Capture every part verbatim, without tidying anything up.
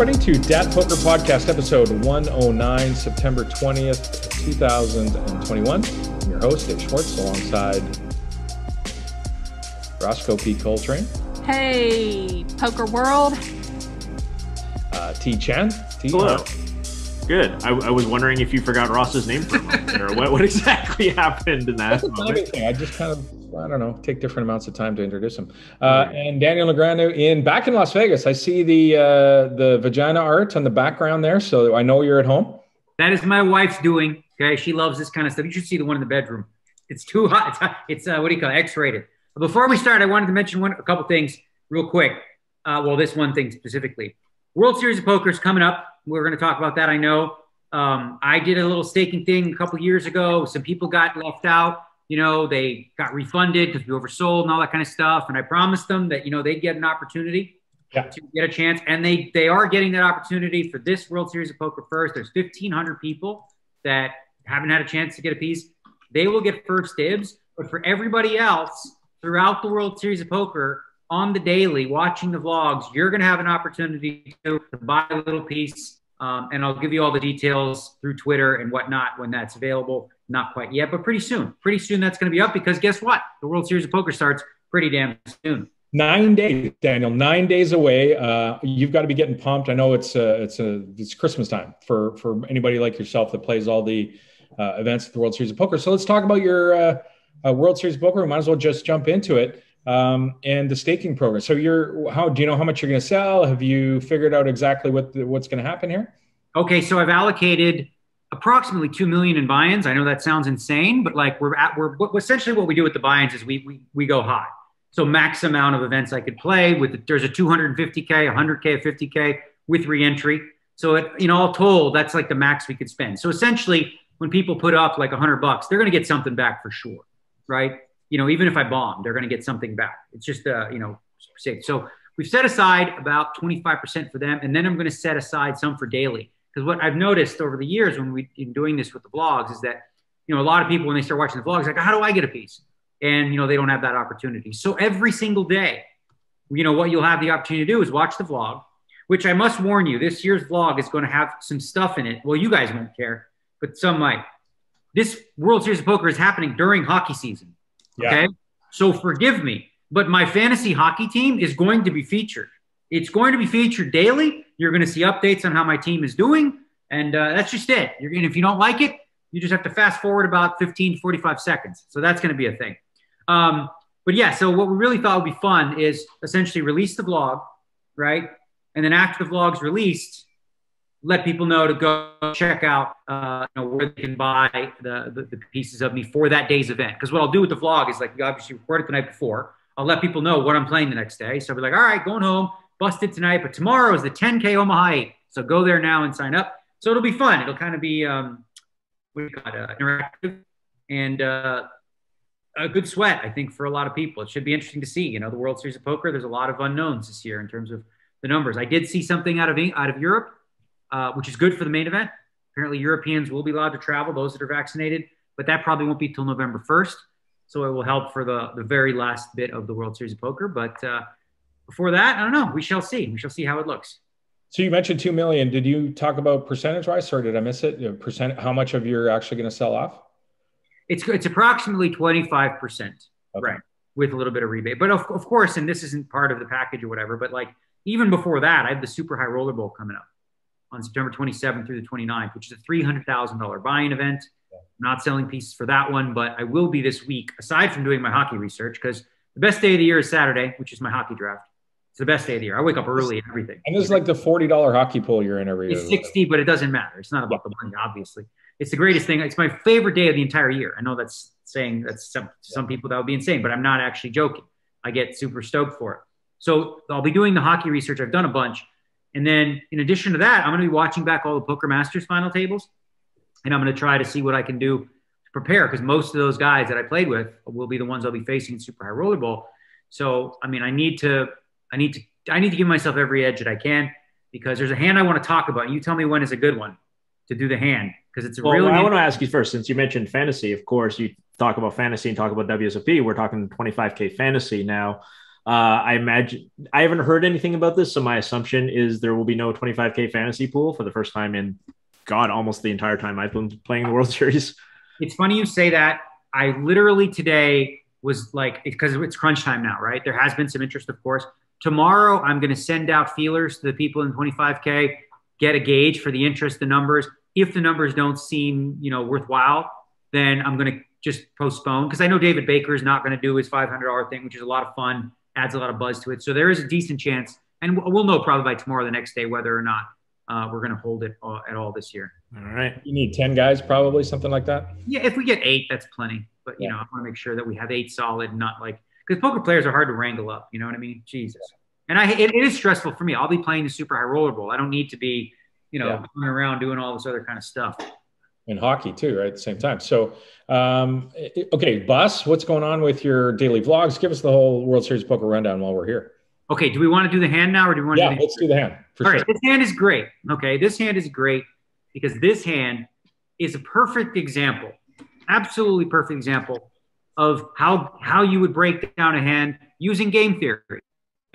everybody, to Dat Poker Podcast, episode one oh nine, September twentieth, two thousand twenty-one. I'm your host, Dave Schwartz, alongside Roscoe P. Coltrane. Hey, Poker World. Uh, T. Chen. T. Hello. Good. I, I was wondering if you forgot Ross's name for a moment there. What, what exactly happened in that moment? I just kind of... I don't know, take different amounts of time to introduce him. Uh, and Daniel Negreanu in back in Las Vegas. I see the uh, the vagina art on the background there, so I know you're at home. That is my wife's doing. Okay, she loves this kind of stuff. You should see the one in the bedroom. It's too hot. It's, hot. it's uh, what do you call it? X-rated. But before we start, I wanted to mention one, a couple things real quick. Uh, well, this one thing specifically. World Series of Poker is coming up. We're going to talk about that, I know. Um, I did a little staking thing a couple years ago. Some people got left out. You know, they got refunded because we oversold and all that kind of stuff. And I promised them that, you know, they'd get an opportunity yeah. to get a chance. And they they are getting that opportunity for this World Series of Poker first. There's fifteen hundred people that haven't had a chance to get a piece. They will get first dibs. But for everybody else throughout the World Series of Poker on the daily, watching the vlogs, you're going to have an opportunity to buy a little piece. Um, and I'll give you all the details through Twitter and whatnot when that's available. Not quite yet, but pretty soon. Pretty soon that's going to be up because guess what? The World Series of Poker starts pretty damn soon. Nine days, Daniel. Nine days away. Uh, you've got to be getting pumped. I know it's uh, it's uh, it's Christmas time for for anybody like yourself that plays all the uh, events at the World Series of Poker. So let's talk about your uh, uh, World Series of Poker. We might as well just jump into it. Um, and the staking program. So you're how do you know how much you're going to sell? Have you figured out exactly what the, what's going to happen here? Okay, so I've allocated approximately two million dollars in buy-ins. I know that sounds insane, but like we're at, we're essentially what we do with the buy-ins is we, we, we go high. So max amount of events I could play with, there's a two hundred fifty K, one hundred K, fifty K with reentry. So it, you know, all told, that's like the max we could spend. So essentially when people put up like a hundred bucks, they're going to get something back for sure. Right. You know, even if I bomb, they're going to get something back. It's just, uh, you know, safe. So we've set aside about twenty-five percent for them. And then I'm going to set aside some for daily. Because what I've noticed over the years when we've been doing this with the vlogs is that, you know, a lot of people when they start watching the vlogs, like, how do I get a piece? And, you know, they don't have that opportunity. So every single day, you know, what you'll have the opportunity to do is watch the vlog, which I must warn you, this year's vlog is going to have some stuff in it. Well, you guys won't care, but some might. This World Series of Poker is happening during hockey season. Yeah. Okay. So forgive me, but my fantasy hockey team is going to be featured. It's going to be featured daily. You're going to see updates on how my team is doing. And uh, that's just it. You're going if you don't like it, you just have to fast forward about fifteen, forty-five seconds. So that's going to be a thing. Um, but yeah, so what we really thought would be fun is essentially release the vlog, right? And then after the vlog's released, let people know to go check out uh, you know, where they can buy the, the, the pieces of me for that day's event. Because what I'll do with the vlog is like, we obviously record it the night before. I'll let people know what I'm playing the next day. So I'll be like, all right, going home. Busted tonight, but tomorrow is the ten K Omaha eight. So go there now and sign up. So it'll be fun. It'll kind of be um, what do you call it, uh, interactive and uh, a good sweat, I think, for a lot of people. It should be interesting to see. You know, the World Series of Poker, there's a lot of unknowns this year in terms of the numbers. I did see something out of out of Europe, uh, which is good for the main event. Apparently, Europeans will be allowed to travel, those that are vaccinated, but that probably won't be till November first. So it will help for the, the very last bit of the World Series of Poker. But uh, before that, I don't know. We shall see. We shall see how it looks. So you mentioned two million. Did you talk about percentage-wise, or did I miss it? Percent, how much of you're actually going to sell off? It's it's approximately twenty-five percent, okay. Right, with a little bit of rebate. But of, of course, and this isn't part of the package or whatever, but like even before that, I have the Super High Roller Bowl coming up on September twenty-seventh through the twenty-ninth, which is a three hundred thousand dollars buy-in event. Yeah. I'm not selling pieces for that one, but I will be this week, aside from doing my hockey research, because the best day of the year is Saturday, which is my hockey draft. It's the best day of the year. I wake up early and everything. And this is like the forty dollars hockey pool you're in every year. It's sixty dollars, but it doesn't matter. It's not about yeah. the money, obviously. It's the greatest thing. It's my favorite day of the entire year. I know that's saying that's some, some people that would be insane, but I'm not actually joking. I get super stoked for it. So I'll be doing the hockey research. I've done a bunch. And then in addition to that, I'm going to be watching back all the Poker Masters final tables. And I'm going to try to see what I can do to prepare because most of those guys that I played with will be the ones I'll be facing in Super High Roller Bowl. So, I mean, I need to... I need to I need to give myself every edge that I can because there's a hand I want to talk about. You tell me when is a good one to do the hand because it's a well, really. Well, I want to ask you first, since you mentioned fantasy. Of course, you talk about fantasy and talk about W S O P. We're talking twenty-five K fantasy now. Uh, I imagine I haven't heard anything about this, so my assumption is there will be no twenty-five K fantasy pool for the first time in, God, almost the entire time I've been playing the World Series. It's funny you say that. I literally today was like, because it's crunch time now, right? There has been some interest, of course. Tomorrow, I'm going to send out feelers to the people in twenty-five K, get a gauge for the interest, the numbers. If the numbers don't seem, you know, worthwhile, then I'm going to just postpone, because I know David Baker is not going to do his five hundred dollar thing, which is a lot of fun, adds a lot of buzz to it. So there is a decent chance, and we'll know probably by tomorrow, the next day, whether or not uh, we're going to hold it uh, at all this year. All right. You need ten guys, probably something like that. Yeah. If we get eight, that's plenty. But you yeah. know, I want to make sure that we have eight solid, not like, because poker players are hard to wrangle up. You know what I mean? Jesus. And I, it, it is stressful for me. I'll be playing the Super High Roller Bowl. I don't need to be, you know, yeah. going around doing all this other kind of stuff. And hockey too, right? At the same time. So, um, okay, Bus, what's going on with your daily vlogs? Give us the whole World Series of Poker rundown while we're here. Okay. Do we want to do the hand now, or do we want yeah, to do the hand? Let's do the hand. For all sure. right. This hand is great. Okay. This hand is great because this hand is a perfect example, absolutely perfect example of how, how you would break down a hand using game theory.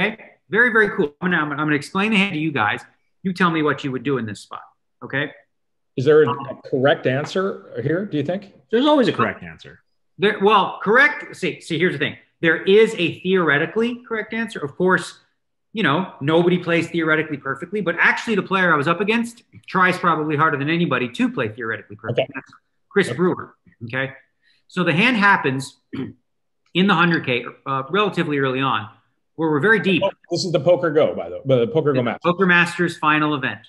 Okay. Very, very cool. I'm going I'm to explain the hand to you guys. You tell me what you would do in this spot. Okay. Is there a, a correct answer here, do you think? There's always a correct answer. There, well, correct. See, see, here's the thing. There is a theoretically correct answer. Of course, you know, nobody plays theoretically perfectly, but actually the player I was up against tries probably harder than anybody to play theoretically perfectly. Okay. That's Chris okay. Brewer. Okay. So the hand happens in the one hundred K uh, relatively early on, where we're very deep. This is the Poker Go, by the way, the Poker Go Masters. Poker Masters final event.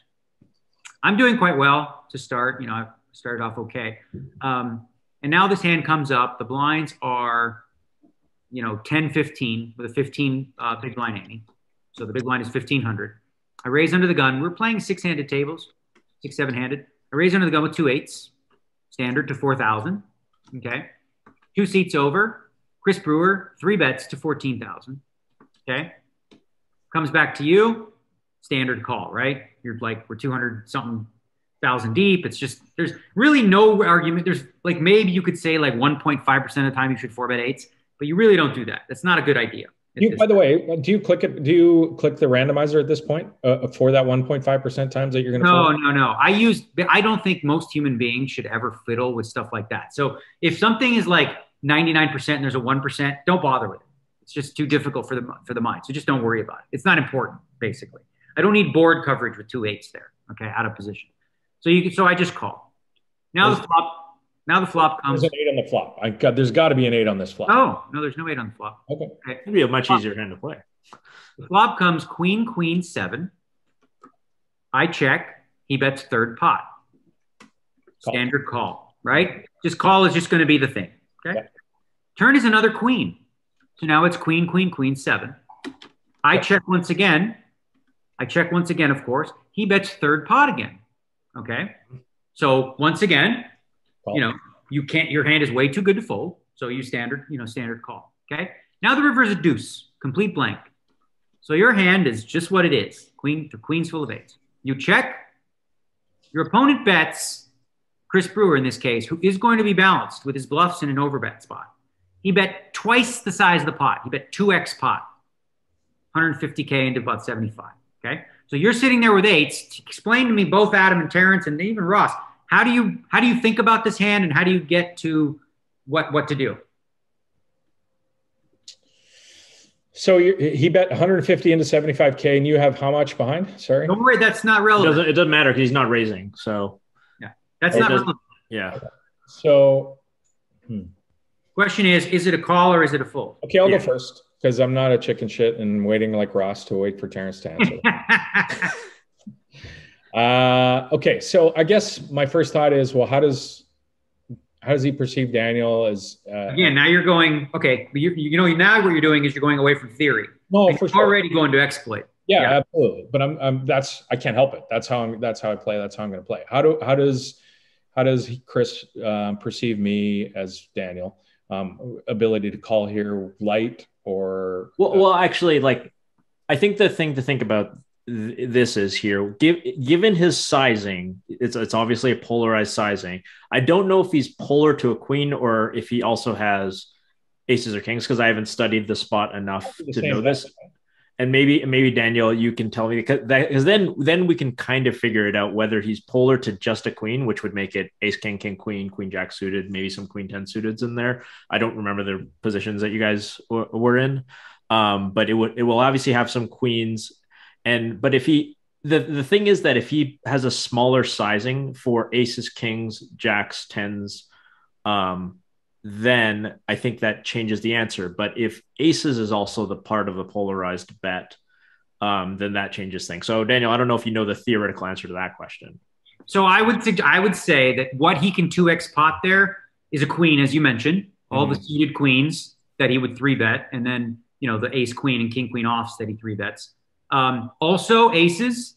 I'm doing quite well to start. You know, I started off okay. Um, and now this hand comes up. The blinds are, you know, ten fifteen with a fifteen uh, big blind ante. So the big blind is fifteen hundred. I raise under the gun. We're playing six-handed tables, six, seven-handed. I raise under the gun with two eights, standard to four thousand. Okay. Two seats over. Chris Brewer, three bets to fourteen thousand. Okay. Comes back to you. Standard call, right? You're like, we're two hundred something thousand deep. It's just, there's really no argument. There's like, maybe you could say like one point five percent of the time you should four bet eights, but you really don't do that. That's not a good idea. You, by the way, do you click it? Do you click the randomizer at this point uh, for that one point five percent times that you're going to? No, no, no. I use, I don't think most human beings should ever fiddle with stuff like that. So if something is like ninety-nine percent and there's a one percent, don't bother with it. It's just too difficult for the, for the mind. So just don't worry about it. It's not important, basically. I don't need board coverage with two eights there. Okay, out of position. So you can, so I just call. Now there's, the flop. Now the flop comes. There's an eight on the flop. I got. There's got to be an eight on this flop. Oh no, there's no eight on the flop. Okay, okay. It'd be a much flop. easier hand to play. The flop comes queen, queen, seven. I check. He bets third pot. Call. Standard call, right? Just call is just going to be the thing. Okay. Yeah. Turn is another queen. So now it's queen, queen, queen, seven. I yeah. check once again. I check once again, of course. He bets third pot again. Okay. So once again, call. you know, you can't, your hand is way too good to fold. So you standard, you know, standard call. Okay. Now the river is a deuce, complete blank. So your hand is just what it is. Queen, the queen's full of eights. You check. Your opponent bets, Chris Brewer in this case, who is going to be balanced with his bluffs in an overbet spot. He bet twice the size of the pot. He bet two X pot, one hundred fifty K into about seventy-five. Okay. So you're sitting there with eights. Explain to me, both Adam and Terrence and even Ross, how do you, how do you think about this hand and how do you get to what, what to do? So you, he bet one hundred fifty into seventy-five K and you have how much behind? Sorry. Don't worry. That's not relevant. It doesn't, it doesn't matter. He's not raising. So yeah, that's not relevant. Yeah. So hmm. question is, is it a call or is it a fold? Okay. I'll yeah. go first. Because I'm not a chicken shit and waiting like Ross to wait for Terrence to answer. uh, okay, so I guess my first thought is, well, how does how does he perceive Daniel as? Uh, yeah, now you're going okay. You, you know now what you're doing is you're going away from theory. No, like for you're sure. Already going to exploit. Yeah, yeah, absolutely. But I'm, I'm that's I can't help it. That's how I'm. That's how I play. That's how I'm going to play. How do how does how does Chris uh, perceive me as Daniel? Um, ability to call here light. Or well, uh, well, actually, like I think the thing to think about th this is here. Give, given his sizing, it's it's obviously a polarized sizing. I don't know if he's polar to a queen or if he also has aces or kings, because I haven't studied the spot enough to know this. And maybe, maybe Daniel, you can tell me, because that, then, then we can kind of figure it out whether he's polar to just a queen, which would make it ace, king, king, queen, queen, jack suited, maybe some queen ten suiteds in there. I don't remember the positions that you guys w- were in, um, but it would it will obviously have some queens. And but if he the the thing is that if he has a smaller sizing for aces, kings, jacks, tens, um, then I think that changes the answer. But if aces is also the part of the polarized bet, um, then that changes things. So Daniel, I don't know if you know the theoretical answer to that question. So I would, think, I would say that what he can two X pot there is a queen, as you mentioned, all mm-hmm. the suited queens that he would three bet. And then, you know, the ace, queen and king, queen offs that he three bets. Um, also aces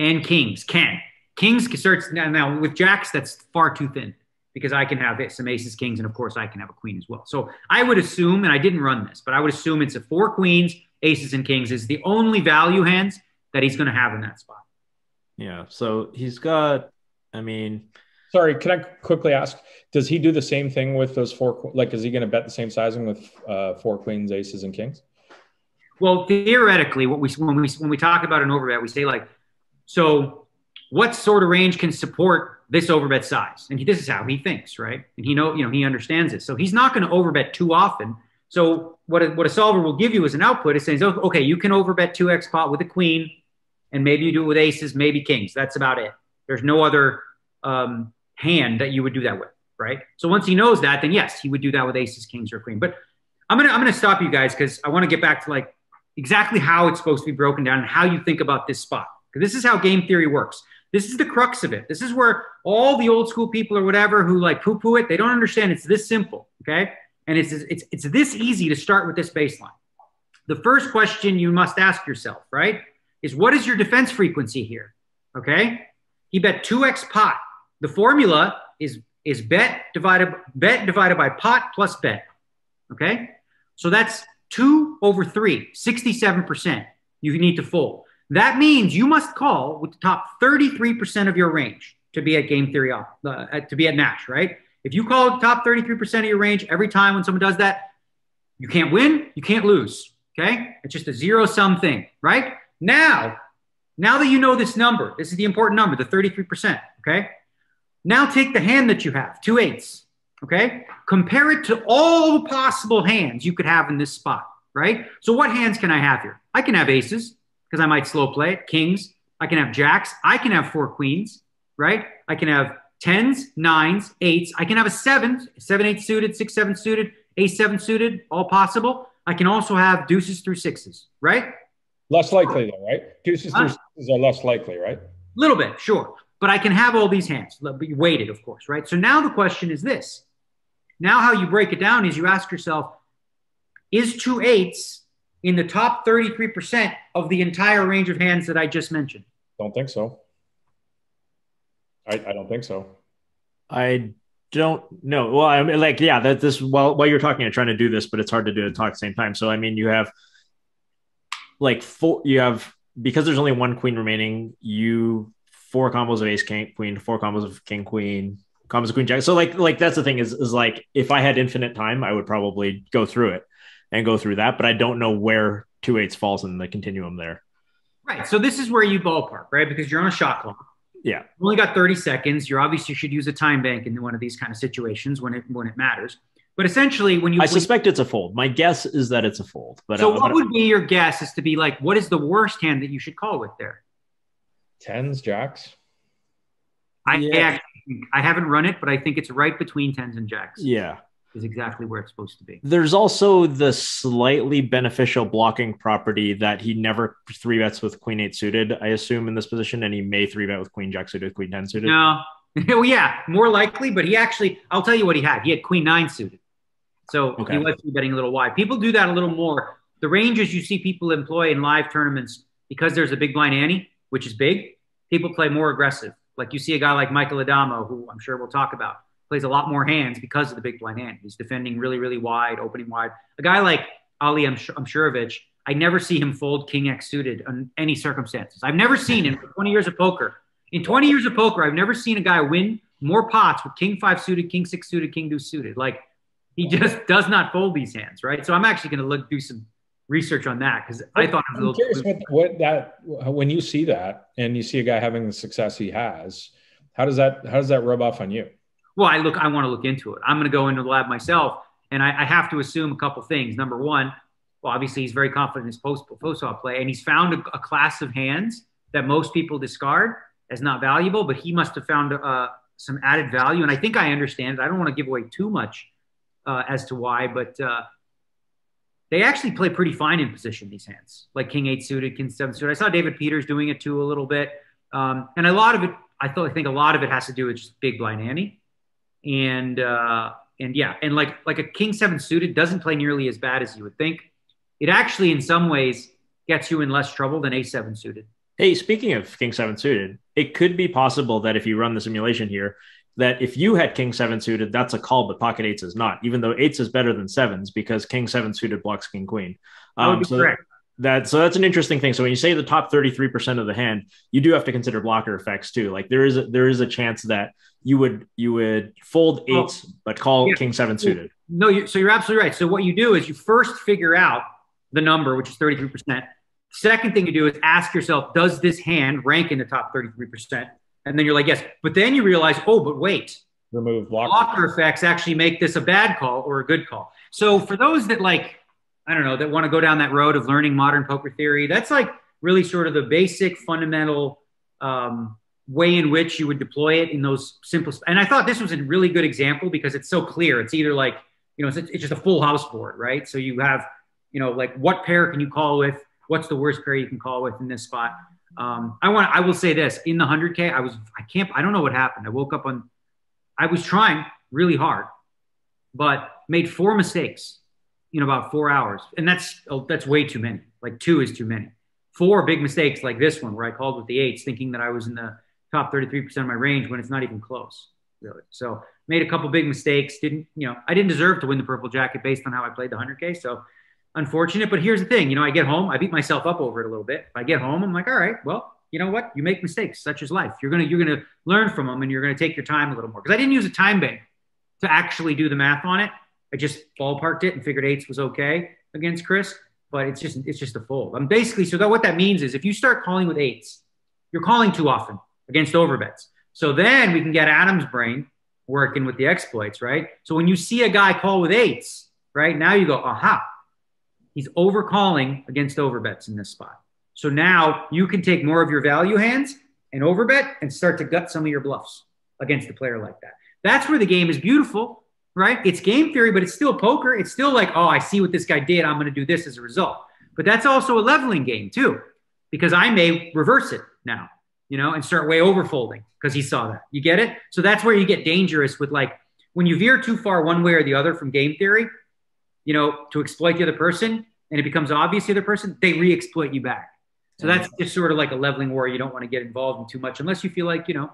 and kings can. Kings starts now, now with jacks, that's far too thin, because I can have some aces, kings, and of course I can have a queen as well. So I would assume, and I didn't run this, but I would assume it's a four queens, aces, and kings is the only value hands that he's going to have in that spot. Yeah, so he's got, I mean... Sorry, can I quickly ask, does he do the same thing with those four, like is he going to bet the same sizing with uh, four queens, aces, and kings? Well, theoretically, what we when we when we talk about an overbet, we say like, so what sort of range can support this overbet size? And he, this is how he thinks, right? And he know, you know, he understands it. So he's not going to overbet too often. So what a, what a solver will give you as an output is saying, oh, okay, you can overbet two X pot with a queen, and maybe you do it with aces, maybe kings. That's about it. There's no other um, hand that you would do that with, right? So once he knows that, then yes, he would do that with aces, kings, or queen. But I'm gonna I'm gonna stop you guys because I want to get back to like exactly how it's supposed to be broken down and how you think about this spot. Because this is how game theory works. This is the crux of it. This is where all the old school people or whatever who like poo-poo it, they don't understand it's this simple, okay? And it's, it's, it's this easy to start with this baseline. The first question you must ask yourself, right, is what is your defense frequency here, okay? He bet two X pot. The formula is, is bet, divided, bet divided by pot plus bet, okay? So that's two over three, sixty-seven percent you need to fold. That means you must call with the top thirty-three percent of your range to be at game theory, uh, to be at Nash, right? If you call the top thirty-three percent of your range every time when someone does that, you can't win, you can't lose, okay? It's just a zero-sum thing, right? Now, now that you know this number, this is the important number, the thirty-three percent, okay? Now take the hand that you have, two eights, okay? Compare it to all the possible hands you could have in this spot, right? So what hands can I have here? I can have aces, because I might slow play it, kings, I can have jacks, I can have four queens, right? I can have tens, nines, eights, I can have a seven, seven, eight suited, six, seven suited, eight, seven suited, all possible. I can also have deuces through sixes, right? Less likely though, right? Deuces uh, through sixes are less likely, right? A little bit, sure. But I can have all these hands, weighted of course, right? So now the question is this. Now how you break it down is you ask yourself, is two eights in the top thirty-three percent of the entire range of hands that I just mentioned? Don't think so. I, I don't think so. I don't know. Well, I mean, like, yeah, that this, while, while you're talking, I'm trying to do this, but it's hard to do and talk at the same time. So, I mean, you have like four, you have, because there's only one queen remaining, you four combos of ace, king, queen, four combos of king, queen, combos of queen, jack. So like, like that's the thing is, is like, if I had infinite time, I would probably go through it and go through that, but I don't know where two eights falls in the continuum there. Right, so this is where you ballpark, right? Because you're on a shot clock. Yeah. You only got thirty seconds. You're obviously should use a time bank in one of these kind of situations when it when it matters. But essentially, when you I suspect when, it's a fold. My guess is that it's a fold. But so uh, what would be your guess is to be like, what is the worst hand that you should call with there? Tens, jacks. I yeah. actually, I haven't run it, but I think it's right between tens and jacks. Yeah. Is exactly where it's supposed to be. There's also the slightly beneficial blocking property that he never three bets with queen eight suited, I assume, in this position, and he may three bet with queen jack suited, queen ten suited. No, well, yeah, more likely, but he actually, I'll tell you what he had. He had queen nine suited. So okay. He was three betting a little wide. People do that a little more. The ranges you see people employ in live tournaments, because there's a big blind ante, which is big, people play more aggressive. Like you see a guy like Michael Addamo, who I'm sure we'll talk about, plays a lot more hands because of the big blind hand. He's defending really, really wide, opening wide. A guy like Ali Imsirovic, I never see him fold king X suited in any circumstances. I've never seen in twenty years of poker. In twenty years of poker, I've never seen a guy win more pots with king five suited, king six suited, king deuce suited. Like He just does not fold these hands, right? So I'm actually going to look do some research on that, because I thought it was a little curious what, what that when you see that and you see a guy having the success he has, how does that how does that rub off on you? Well, I look I want to look into it. I'm going to go into the lab myself, and I, I have to assume a couple things. Number one, well, obviously he's very confident in his post post-op play, and he's found a, a class of hands that most people discard as not valuable, but he must have found uh, some added value. And I think I understand it. I don't want to give away too much uh, as to why, but uh, they actually play pretty fine in position, these hands, like King eight suited, King seven suited. I saw David Peters doing it too a little bit. Um, and a lot of it, I, th I think a lot of it has to do with just big blind ante. And, uh, and yeah, and like, like a King seven suited doesn't play nearly as bad as you would think. It actually, in some ways, gets you in less trouble than ace seven suited. Hey, speaking of King seven suited, it could be possible that if you run the simulation here, that if you had King seven suited, that's a call, but pocket eights is not, even though eights is better than sevens because King seven suited blocks King Queen. Um, that so, correct. That, so that's an interesting thing. So when you say the top thirty-three percent of the hand, you do have to consider blocker effects too. Like there is a, there is a chance that you would you would fold eights, oh, but call yeah. King seven suited. No, you're, so you're absolutely right. So what you do is you first figure out the number, which is thirty-three percent. Second thing you do is ask yourself, does this hand rank in the top thirty-three percent? And then you're like, yes. But then you realize, oh, but wait. Remove blocker. Blocker effects actually make this a bad call or a good call. So for those that like, I don't know, that want to go down that road of learning modern poker theory, that's like really sort of the basic fundamental um, way in which you would deploy it in those simple. And I thought this was a really good example because it's so clear. It's either like, you know, it's, it's just a full house board, right? So you have, you know, like what pair can you call with? What's the worst pair you can call with in this spot? Um, I want. I will say this: in the one hundred K, I was. I can't. I don't know what happened. I woke up on. I was trying really hard, but made four mistakes in about four hours, and that's oh, that's way too many. Like two is too many. Four big mistakes like this one, where I called with the eights, thinking that I was in the top thirty-three percent of my range when it's not even close, really. So made a couple big mistakes. Didn't you know? I didn't deserve to win the purple jacket based on how I played the one hundred K. So. Unfortunate, but here's the thing, you know, I get home, I beat myself up over it a little bit. I get home, I'm like, all right, well, you know what? You make mistakes, such as life. You're going to, you're going to learn from them and you're going to take your time a little more. Cause I didn't use a time bank to actually do the math on it. I just ballparked it and figured eights was okay against Chris, but it's just, it's just a fold. I'm basically, so that what that means is if you start calling with eights, you're calling too often against overbets. So then we can get Adam's brain working with the exploits, right? So when you see a guy call with eights, right? Now you go, aha. He's overcalling against overbets in this spot. So now you can take more of your value hands and overbet and start to gut some of your bluffs against a player like that. That's where the game is beautiful, right? It's game theory, but it's still poker. It's still like, oh, I see what this guy did. I'm going to do this as a result. But that's also a leveling game too, because I may reverse it now, you know, and start way overfolding because he saw that. You get it? So that's where you get dangerous with like when you veer too far one way or the other from game theory, you know, to exploit the other person, and it becomes obvious to the other person, they re-exploit you back. So that's just sort of like a leveling war you don't want to get involved in too much unless you feel like, you know,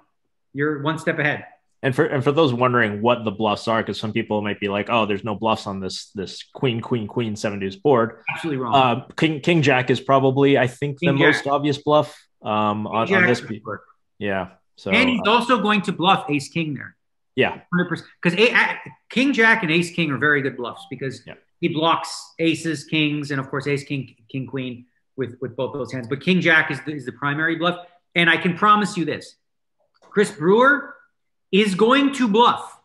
you're one step ahead. And for and for those wondering what the bluffs are, because some people might be like, oh, there's no bluffs on this this queen, queen, queen, seven deuce board. Absolutely wrong. Uh, king, king jack is probably, I think, king the jack. most obvious bluff um, on, on this board. Yeah. So, and he's uh, also going to bluff ace king there. Yeah, one hundred percent. Because King Jack and Ace King are very good bluffs because yeah. he blocks aces, kings, and of course Ace King, King Queen with with both those hands. But King Jack is the, is the primary bluff, and I can promise you this: Chris Brewer is going to bluff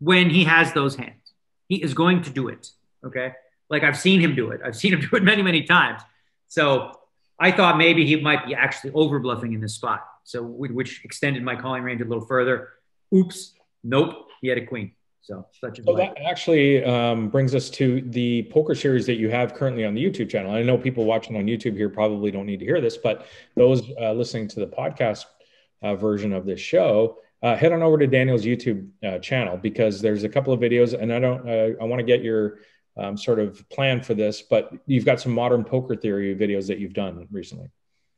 when he has those hands. He is going to do it. Okay, like I've seen him do it. I've seen him do it many, many times. So I thought maybe he might be actually over bluffing in this spot, so which extended my calling range a little further. Oops. Nope, he had a queen. So, such so that actually um, brings us to the poker series that you have currently on the YouTube channel. I know people watching on YouTube here probably don't need to hear this, but those uh, listening to the podcast uh, version of this show, uh, head on over to Daniel's YouTube uh, channel because there's a couple of videos, and I don't. Uh, I want to get your um, sort of plan for this, but you've got some modern poker theory videos that you've done recently.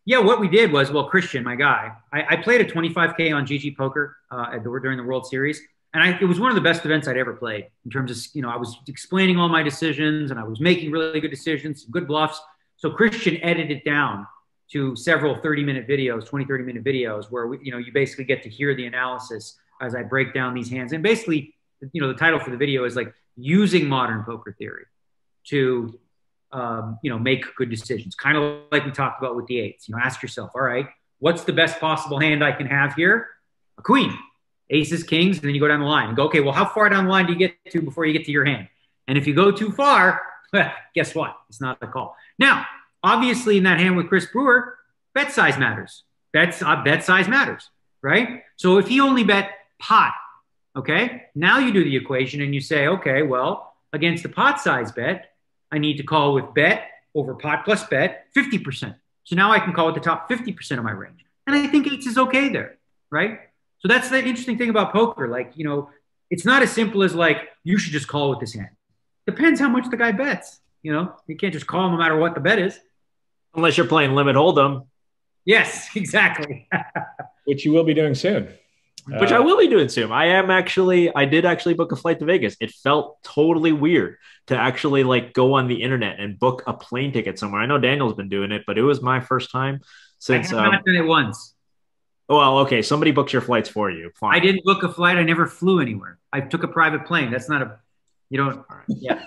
Yeah, what we did was, well, Christian, my guy, I, I played a twenty-five K on G G Poker uh, at the, during the World Series, and I, it was one of the best events I'd ever played in terms of, you know, I was explaining all my decisions, and I was making really good decisions, good bluffs. So Christian edited down to several thirty-minute videos, twenty, thirty-minute videos, where, we, you know, you basically get to hear the analysis as I break down these hands. And basically, you know, the title for the video is like using modern poker theory to, um, you know, make good decisions. Kind of like we talked about with the eights. You know, ask yourself, all right, what's the best possible hand I can have here? A queen, aces, kings, and then you go down the line and go, okay, well, how far down the line do you get to before you get to your hand? And if you go too far, guess what? It's not the call. Now, obviously, in that hand with Chris Brewer, bet size matters. Bets, uh, bet size matters, right? So if he only bet pot, okay, now you do the equation and you say, okay, well, against the pot size bet, I need to call with bet over pot plus bet fifty percent. So now I can call with the top fifty percent of my range. And I think eights is okay there, right? So that's the interesting thing about poker. Like, you know, it's not as simple as like, you should just call with this hand. Depends how much the guy bets. You know, you can't just call him no matter what the bet is. Unless you're playing limit hold'em. Yes, exactly. Which you will be doing soon. Which uh, I will be doing soon. I am actually, I did actually book a flight to Vegas. It felt totally weird to actually like go on the internet and book a plane ticket somewhere. I know Daniel's been doing it, but it was my first time since. I have not um, done it once. Well, okay. Somebody books your flights for you. Fine. I didn't book a flight. I never flew anywhere. I took a private plane. That's not a, you don't. All right. Yeah.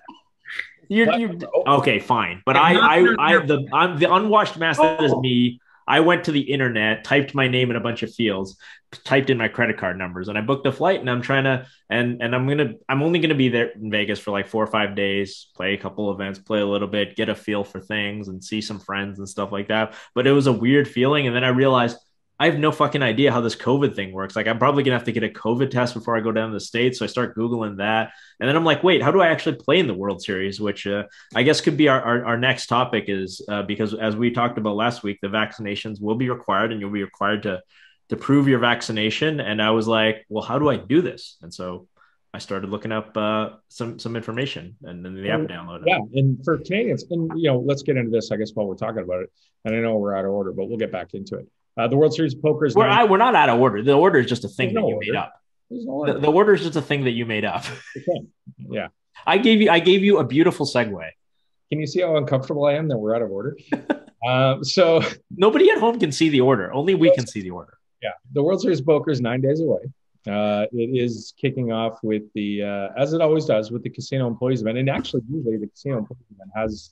You're, you're, okay, fine. But I, I, I, the, I'm the unwashed master oh. is me. I went to the internet, typed my name in a bunch of fields, typed in my credit card numbers, and I booked a flight. And I'm trying to, and and I'm gonna, I'm only gonna be there in Vegas for like four or five days, play a couple events, play a little bit, get a feel for things, and see some friends and stuff like that. But it was a weird feeling, and then I realized I have no fucking idea how this COVID thing works. Like, I'm probably gonna have to get a COVID test before I go down to the States. So I start Googling that. And then I'm like, wait, how do I actually play in the World Series? Which uh, I guess could be our, our, our next topic is uh, because as we talked about last week, the vaccinations will be required and you'll be required to, to prove your vaccination. And I was like, well, how do I do this? And so I started looking up uh, some, some information and then the app downloaded. Yeah. And for Canadians, and you know, let's get into this, I guess, while we're talking about it. And I know we're out of order, but we'll get back into it. Uh, the World Series of Poker is... We're, I, we're not out of order. The order is just a thing There's that no you order. made up. No order. The, the order is just a thing that you made up. Okay. Yeah. I gave you I gave you a beautiful segue. Can you see how uncomfortable I am that we're out of order? uh, so Nobody at home can see the order. Only we can see the order. Yeah. The World Series of Poker is nine days away. Uh, it is kicking off with the, uh, as it always does, with the Casino Employees Event. And actually, usually the Casino Employees Event has,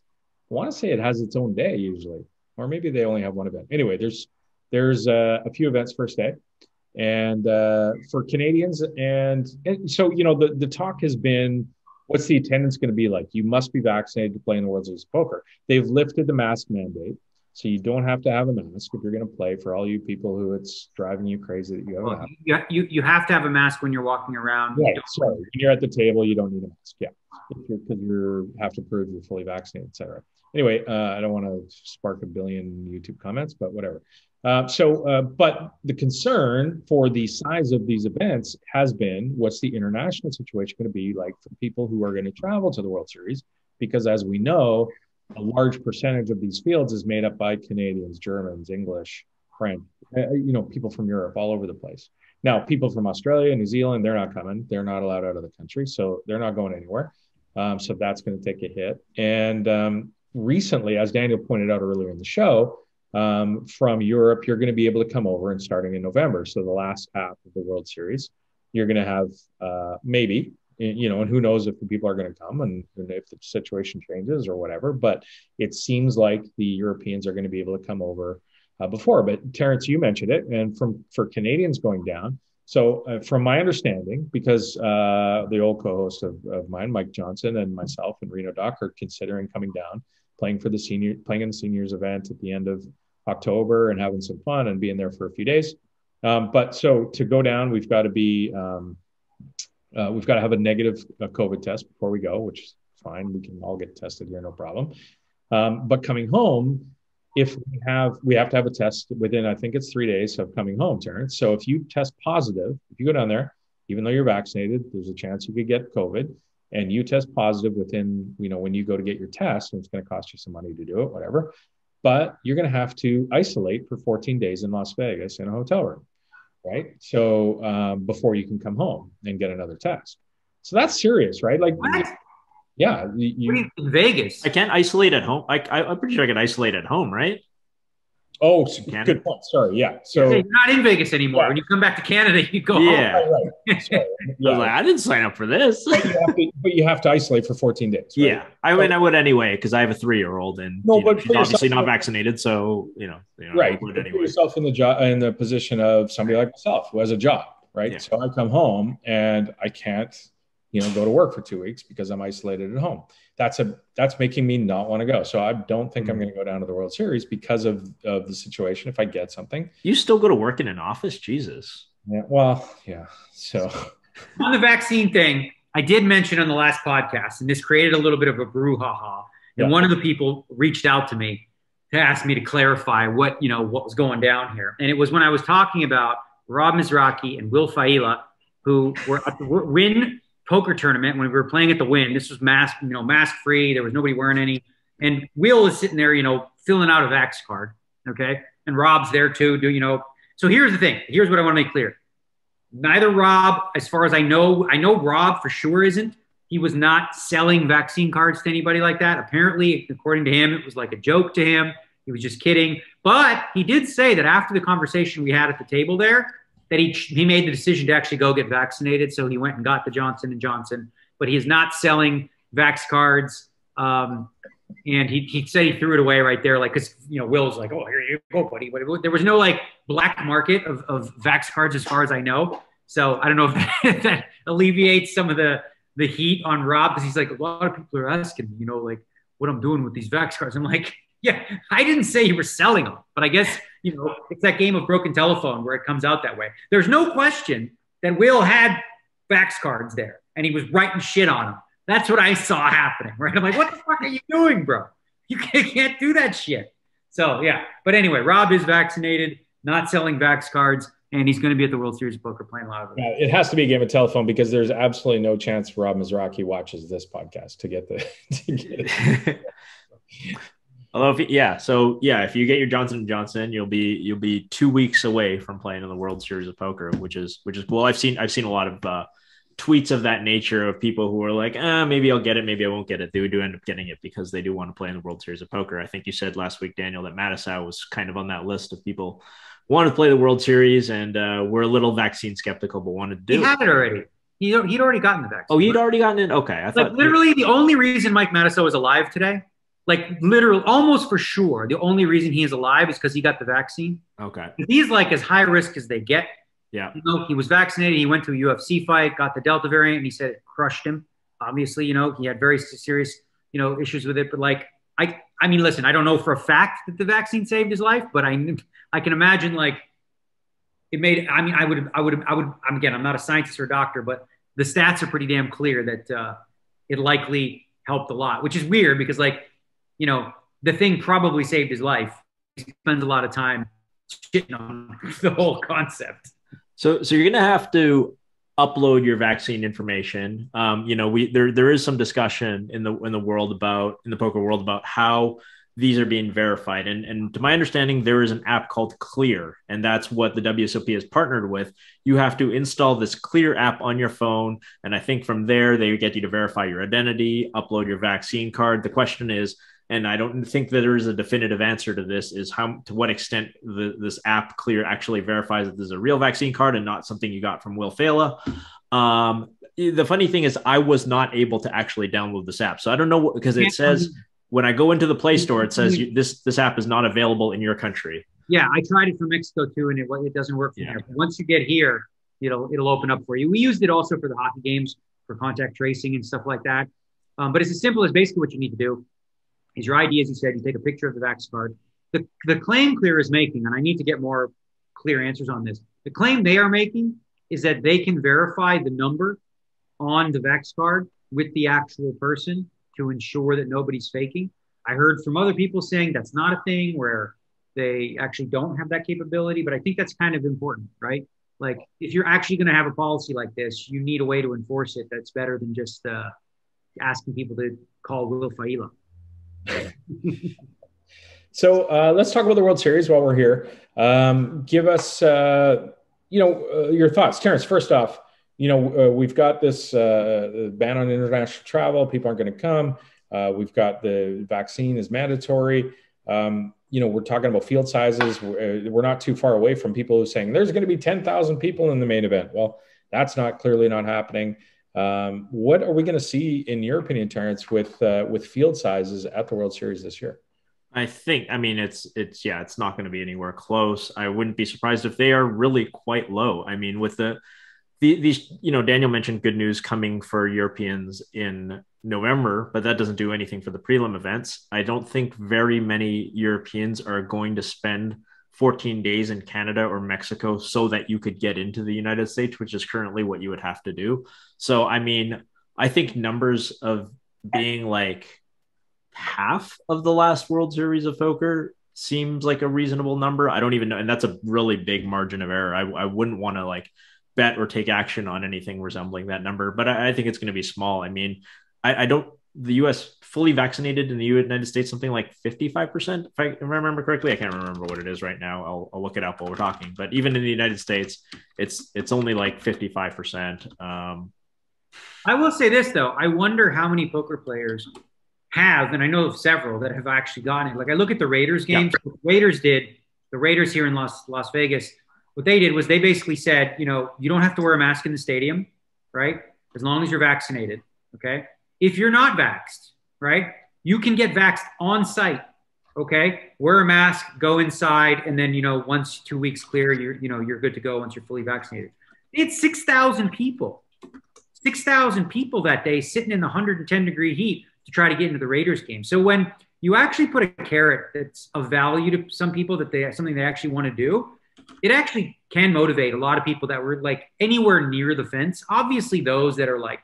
I want to say it has its own day usually. Or maybe they only have one event. Anyway, there's... There's uh, a few events first day, and uh, for Canadians, and, and so, you know, the, the talk has been, what's the attendance going to be like? You must be vaccinated to play in the World Series of Poker. They've lifted the mask mandate, so you don't have to have a mask if you're going to play. For all you people who it's driving you crazy that you have a mask. Well, you, you have to have a mask when you're walking around. Right, you sorry. When you're at the table, you don't need a mask, yeah, because you have to prove you're fully vaccinated, et cetera. Anyway, uh, I don't want to spark a billion YouTube comments, but whatever. Uh, so, uh, but the concern for the size of these events has been, what's the international situation going to be like for people who are going to travel to the World Series? Because as we know, a large percentage of these fields is made up by Canadians, Germans, English, French, uh, you know, people from Europe, all over the place. Now, people from Australia and New Zealand, they're not coming. They're not allowed out of the country, so they're not going anywhere. Um, so that's going to take a hit. And um, recently, as Daniel pointed out earlier in the show, Um, from Europe, you're going to be able to come over, and starting in November, so the last half of the World Series, you're going to have uh, maybe, you know, and who knows if the people are going to come and, and if the situation changes or whatever, but it seems like the Europeans are going to be able to come over uh, before. But Terrence, you mentioned it, and from for Canadians going down, so uh, from my understanding, because uh, the old co-host of, of mine, Mike Johnson, and myself and Reno Doc are considering coming down, playing for the senior, playing in the seniors event at the end of October and having some fun and being there for a few days. Um, but so to go down, we've got to be, um, uh, we've got to have a negative uh, COVID test before we go, which is fine. We can all get tested here, no problem. Um, but coming home, if we have, we have to have a test within, I think it's three days of coming home, Terrence. So if you test positive, if you go down there, even though you're vaccinated, there's a chance you could get COVID, and you test positive within, you know, when you go to get your test, and it's going to cost you some money to do it, whatever. But you're going to have to isolate for fourteen days in Las Vegas in a hotel room, right? So um, before you can come home and get another test. So that's serious, right? Like, what? Yeah. You, you, in Vegas. I can't isolate at home. I, I, I'm pretty sure I can isolate at home, right? Oh, good point. Sorry. Yeah. So you're not in Vegas anymore. Yeah. When you come back to Canada, you go yeah. home. Right, right. Sorry. Yeah. I was like, I didn't sign up for this. But, you have to, but you have to isolate for fourteen days. Right? Yeah. I mean, I would anyway, because I have a three-year-old and no, you know, she's obviously not vaccinated. So, you know, you know right. I would anyway. Put yourself in the, jo- in the position of somebody like myself who has a job, right? Yeah. So I come home and I can't, you know, go to work for two weeks because I'm isolated at home. That's a that's making me not want to go. So I don't think mm-hmm. I'm going to go down to the World Series because of, of the situation. If I get something, you still go to work in an office, Jesus. Yeah. Well, yeah. So on the vaccine thing, I did mention on the last podcast, and this created a little bit of a brouhaha. And yeah. one of the people reached out to me to ask me to clarify what you know what was going down here, and it was when I was talking about Rob Mizrachi and Will Failla, who were at the Wynn poker tournament when we were playing at the Wynn. This was mask, you know, mask free. There was nobody wearing any. And Will is sitting there, you know, filling out a Vax card. Okay. And Rob's there too. Do you know? So here's the thing. Here's what I want to make clear. Neither Rob, as far as I know, I know Rob for sure isn't. He was not selling vaccine cards to anybody like that. Apparently, according to him, it was like a joke to him. He was just kidding. But he did say that after the conversation we had at the table there, that he he made the decision to actually go get vaccinated. So he went and got the Johnson and Johnson, but he is not selling Vax cards. Um, and he, he said he threw it away right there. Like, cause you know, Will's like, oh, here you go, buddy. But it, there was no like black market of, of Vax cards as far as I know. So I don't know if that, if that alleviates some of the, the heat on Rob. Cause he's like, a lot of people are asking, you know, like what I'm doing with these Vax cards. I'm like, yeah, I didn't say you were selling them, but I guess, you know, it's that game of broken telephone where it comes out that way. There's no question that Will had Vax cards there and he was writing shit on them. That's what I saw happening, right? I'm like, what the fuck are you doing, bro? You can't do that shit. So, yeah. But anyway, Rob is vaccinated, not selling Vax cards, and he's going to be at the World Series of Poker playing live. Yeah, it has to be a game of telephone because there's absolutely no chance Rob Mizrachi watches this podcast to get the to get it. Although, if, yeah, so yeah, if you get your Johnson and Johnson, you'll be you'll be two weeks away from playing in the World Series of Poker, which is which is cool. I've seen I've seen a lot of uh, tweets of that nature of people who are like, ah, eh, maybe I'll get it, maybe I won't get it. They do end up getting it because they do want to play in the World Series of Poker. I think you said last week, Daniel, that Mattisau was kind of on that list of people who wanted to play the World Series and uh, were a little vaccine skeptical, but wanted to do it. He had it already. He he'd already gotten the vaccine. Oh, he'd already gotten it. Okay, I like thought literally the only reason Mike Mattisau is alive today. Like literally, almost for sure, the only reason he is alive is because he got the vaccine. Okay. He's like as high risk as they get. Yeah. You know, he was vaccinated. He went to a U F C fight, got the Delta variant, and he said it crushed him. Obviously, you know, he had very serious, you know, issues with it. But like, I, I mean, listen, I don't know for a fact that the vaccine saved his life, but I, I can imagine like it made. I mean, I would, I would, I would. I'm again, I'm not a scientist or a doctor, but the stats are pretty damn clear that uh, it likely helped a lot, which is weird because like. You know, the thing probably saved his life. He spends a lot of time shitting on the whole concept. So, so you're going to have to upload your vaccine information. Um, you know, we there there is some discussion in the in the world about in the poker world about how these are being verified. And, and to my understanding, there is an app called Clear, and that's what the W S O P has partnered with. You have to install this Clear app on your phone. And I think from there, they get you to verify your identity, upload your vaccine card. The question is, and I don't think that there is a definitive answer to this, is how, to what extent the, this app Clear actually verifies that this is a real vaccine card and not something you got from Will Failla. Um, the funny thing is I was not able to actually download this app. So I don't know what, because it says when I go into the Play Store, it says you, this, this app is not available in your country. Yeah. I tried it for Mexico too. And it, it doesn't work. Yeah. There. But once you get here, you know, it'll open up for you. We used it also for the hockey games for contact tracing and stuff like that. Um, but it's as simple as basically what you need to do. Is your I D, as you said, you take a picture of the Vax card. The, the claim Clear is making, and I need to get more clear answers on this. The claim they are making is that they can verify the number on the Vax card with the actual person to ensure that nobody's faking. I heard from other people saying that's not a thing where they actually don't have that capability, but I think that's kind of important, right? Like if you're actually going to have a policy like this, you need a way to enforce it that's better than just uh, asking people to call Will Failla. So uh, let's talk about the World Series while we're here. Um, give us, uh, you know, uh, your thoughts, Terrence. First off, you know, uh, we've got this uh, ban on international travel. People aren't going to come. Uh, we've got the vaccine is mandatory. Um, you know, we're talking about field sizes. We're, we're not too far away from people who are saying there's going to be ten thousand people in the main event. Well, that's not clearly not happening. Um, what are we going to see, in your opinion, Terrence, with uh, with field sizes at the World Series this year? I think, I mean, it's, it's, yeah, it's not going to be anywhere close. I wouldn't be surprised if they are really quite low. I mean, with the, the, these, you know, Daniel mentioned good news coming for Europeans in November, but that doesn't do anything for the prelim events. I don't think very many Europeans are going to spend fourteen days in Canada or Mexico so that you could get into the United States, which is currently what you would have to do. So, I mean, I think numbers of being like half of the last World Series of Poker seems like a reasonable number. I don't even know. And that's a really big margin of error. I, I wouldn't want to like bet or take action on anything resembling that number, but I, I think it's going to be small. I mean, I, I don't, the U S fully vaccinated in the United States, something like fifty-five percent, if I remember correctly. I can't remember what it is right now. I'll, I'll look it up while we're talking, but even in the United States, it's, it's only like fifty-five percent. Um, I will say this though. I wonder how many poker players have, and I know of several that have actually gotten it. Like I look at the Raiders games, yeah. What the Raiders did, the Raiders here in Las, Las Vegas, what they did was they basically said, you know, you don't have to wear a mask in the stadium, right? As long as you're vaccinated, okay? If you're not vaxxed, right, you can get vaxxed on site, okay? Wear a mask, go inside, and then, you know, once two weeks clear, you're, you know, you're good to go once you're fully vaccinated. It's six thousand people, six thousand people that day sitting in the one hundred ten degree heat to try to get into the Raiders game. So when you actually put a carrot that's of value to some people, that they something they actually want to do, it actually can motivate a lot of people that were like anywhere near the fence. Obviously those that are like,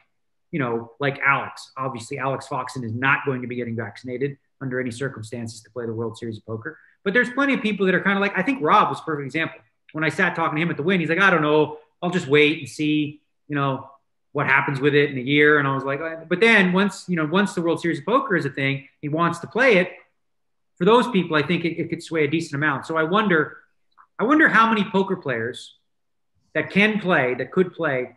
you know, like Alex, obviously Alex Foxen is not going to be getting vaccinated under any circumstances to play the World Series of Poker. But there's plenty of people that are kind of like, I think Rob was a perfect example. When I sat talking to him at the Win, he's like, I don't know, I'll just wait and see, you know, what happens with it in a year. And I was like, but then once, you know, once the World Series of Poker is a thing, he wants to play it. For those people, I think it, it could sway a decent amount. So I wonder, I wonder how many poker players that can play, that could play,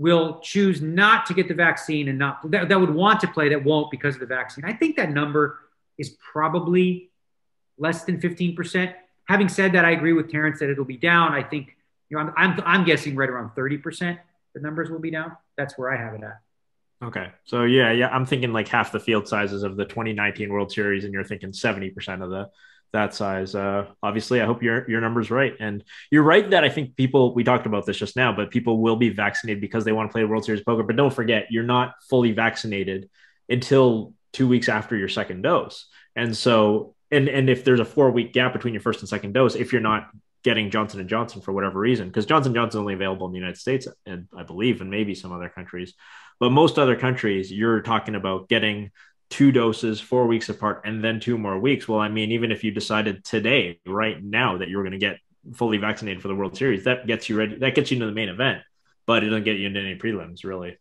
will choose not to get the vaccine and not, that, that would want to play, that won't because of the vaccine. I think that number is probably less than fifteen percent. Having said that, I agree with Terrence that it'll be down. I think, you know, I'm, I'm, I'm guessing right around thirty percent. The numbers will be down. That's where I have it at. Okay. So yeah, yeah. I'm thinking like half the field sizes of the twenty nineteen World Series, and you're thinking seventy percent of the that size. Uh, obviously, I hope your your number's right. And you're right that I think people, we talked about this just now, but people will be vaccinated because they want to play World Series poker. But don't forget, you're not fully vaccinated until two weeks after your second dose. And so, and and if there's a four week gap between your first and second dose, if you're not getting Johnson and Johnson for whatever reason, because Johnson and Johnson is only available in the United States, and I believe, and maybe some other countries, but most other countries, you're talking about getting two doses, four weeks apart, and then two more weeks. Well, I mean, even if you decided today, right now, that you were going to get fully vaccinated for the World Series, that gets you ready. That gets you into the main event, but it doesn't get you into any prelims, really.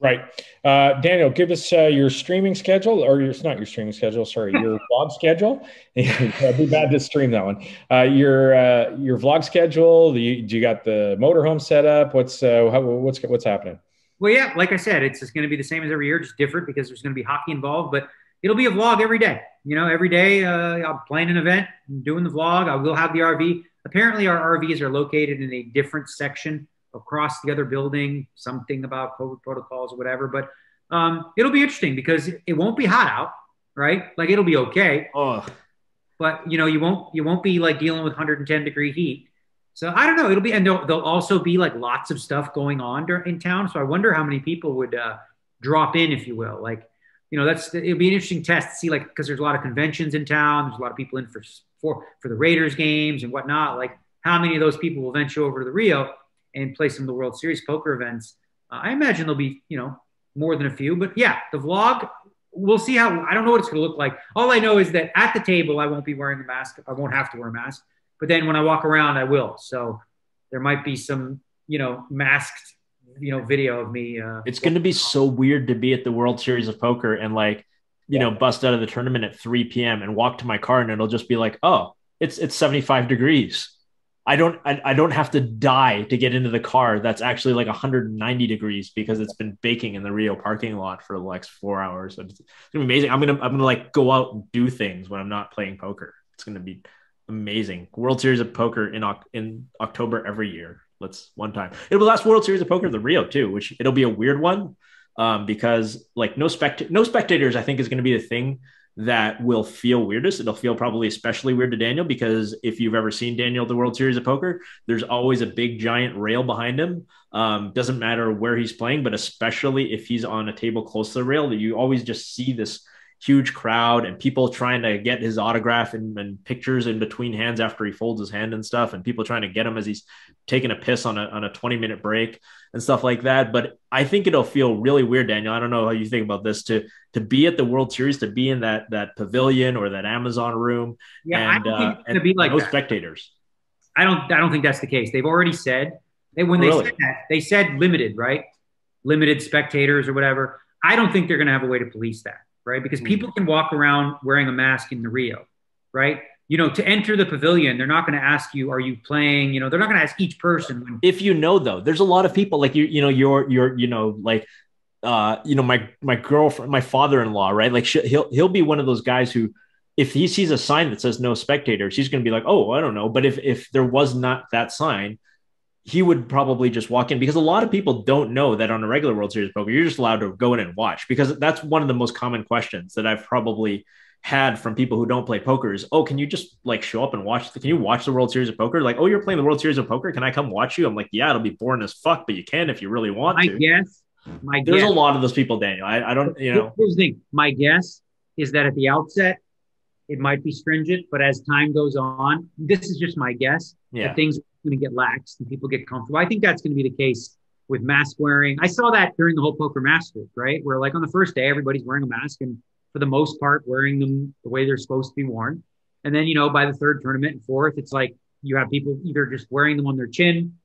Right. Uh, Daniel, give us uh, your streaming schedule, or your, it's not your streaming schedule, sorry, your vlog schedule. It'd be bad to stream that one. Uh, your uh, your vlog schedule, the, do you got the motorhome set up? What's, uh, how, what's, what's happening? Well, yeah, like I said, it's just going to be the same as every year, just different because there's going to be hockey involved, but it'll be a vlog every day. You know, every day uh, I'm playing an event, I'm doing the vlog. I will have the R V. Apparently our R Vs are located in a different section across the other building, something about COVID protocols or whatever. But um, it'll be interesting because it won't be hot out, right? Like it'll be okay. Oh. But you know, you won't, you won't be like dealing with one hundred ten degree heat. So I don't know, it'll be, and there'll, there'll also be like lots of stuff going on in town. So I wonder how many people would uh, drop in, if you will. Like, you know, that's, it'll be an interesting test to see, like, because there's a lot of conventions in town. There's a lot of people in for, for, for the Raiders games and whatnot. Like how many of those people will venture over to the Rio and play some of the World Series poker events. Uh, I imagine there'll be, you know, more than a few, but yeah, the vlog, we'll see how, I don't know what it's going to look like. All I know is that at the table, I won't be wearing a mask. I won't have to wear a mask, but then when I walk around, I will. So there might be some, you know, masked, you know, video of me. Uh, it's going to be so weird to be at the World Series of Poker and like, you yeah. know, bust out of the tournament at three P M and walk to my car and it'll just be like, oh, it's, it's seventy-five degrees. I don't I, I don't have to die to get into the car that's actually like one hundred ninety degrees because it's been baking in the Rio parking lot for the next four hours. So it's, it's gonna be amazing. I'm gonna I'm gonna like go out and do things when I'm not playing poker. It's gonna be amazing. World Series of Poker in in October every year. Let's one time. It'll be the last World Series of Poker, the Rio too, which it'll be a weird one um, because like no spect no spectators I think is gonna be the thing that will feel weirdest. It'll feel probably especially weird to Daniel because if you've ever seen Daniel at the World Series of Poker, there's always a big giant rail behind him. Um, doesn't matter where he's playing, but especially if he's on a table close to the rail, you always just see this huge crowd and people trying to get his autograph and, and pictures in between hands after he folds his hand and stuff, and people trying to get him as he's taking a piss on a on a twenty minute break and stuff like that. But I think it'll feel really weird, Daniel. I don't know how you think about this, to to be at the World Series, to be in that that pavilion or that Amazon room, yeah, and, I don't think it's uh, and be like no that. spectators. I don't I don't think that's the case. They've already said they when really? they said that, they said limited, right? Limited spectators or whatever. I don't think they're going to have a way to police that, right? Because people can walk around wearing a mask in the Rio, right? You know, to enter the pavilion, they're not going to ask you, are you playing? You know, they're not going to ask each person. If you know, though, there's a lot of people like you, you know, you're, you're, you know, like, uh, you know, my, my girlfriend, my father-in-law, right? Like he'll, he'll be one of those guys who, if he sees a sign that says no spectators, he's going to be like, oh, I don't know. But if, if there was not that sign, he would probably just walk in, because a lot of people don't know that on a regular World Series of Poker, you're just allowed to go in and watch, because that's one of the most common questions that I've probably had from people who don't play poker is, oh, can you just like show up and watch? The, can you watch the World Series of Poker? Like, oh, you're playing the World Series of Poker. Can I come watch you? I'm like, yeah, it'll be boring as fuck, but you can if you really want to. My guess, my There's guess, a lot of those people, Daniel. I, I don't, you know. Here's the thing. My guess is that at the outset, it might be stringent, but as time goes on, this is just my guess, yeah. that things going to get lax and people get comfortable. I think that's going to be the case with mask wearing. I saw that during the whole Poker Masters, right? Where like on the first day, everybody's wearing a mask and for the most part, wearing them the way they're supposed to be worn. And then, you know, by the third tournament and fourth, it's like you have people either just wearing them on their chin,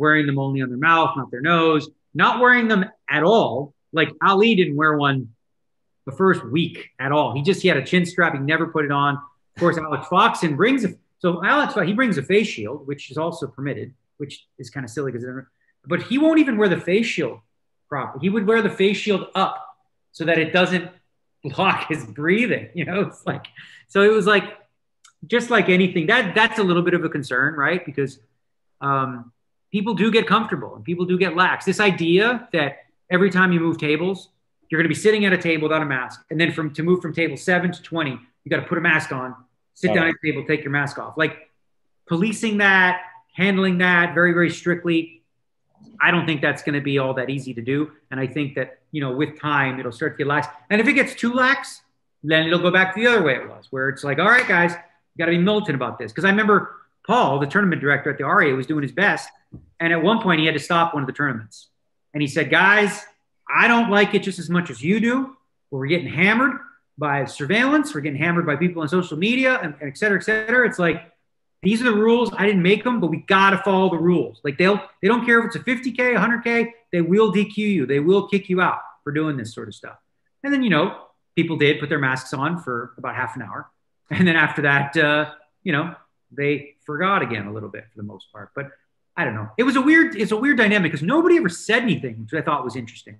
wearing them only on their mouth, not their nose, not wearing them at all. Like Ali didn't wear one the first week at all. He just, he had a chin strap. He never put it on. Of course, Alex Foxen brings a So Alex, he brings a face shield, which is also permitted, which is kind of silly because, but he won't even wear the face shield properly. He would wear the face shield up so that it doesn't block his breathing. You know, it's like, so it was like, just like anything that that's a little bit of a concern, right? Because um, people do get comfortable and people do get lax. This idea that every time you move tables, you're going to be sitting at a table without a mask. And then from, to move from table seven to twenty, you got to put a mask on. Sit down at the table, take your mask off. Like policing that, handling that very, very strictly. I don't think that's going to be all that easy to do. And I think that, you know, with time, it'll start to get lax. And if it gets too lax, then it'll go back to the other way it was, where it's like, all right, guys, you got to be militant about this. Because I remember Paul, the tournament director at the R E A, was doing his best. And at one point, he had to stop one of the tournaments. And he said, guys, I don't like it just as much as you do. But we're getting hammered by surveillance, we're getting hammered by people on social media, and, and et cetera, et cetera. It's like, these are the rules. I didn't make them, but we got to follow the rules. Like they'll, they don't care if it's a fifty K, one hundred K, they will D Q you. They will kick you out for doing this sort of stuff. And then, you know, people did put their masks on for about half an hour. And then after that, uh, you know, they forgot again a little bit for the most part, but I don't know. It was a weird, it's a weird dynamic because nobody ever said anything, which I thought was interesting.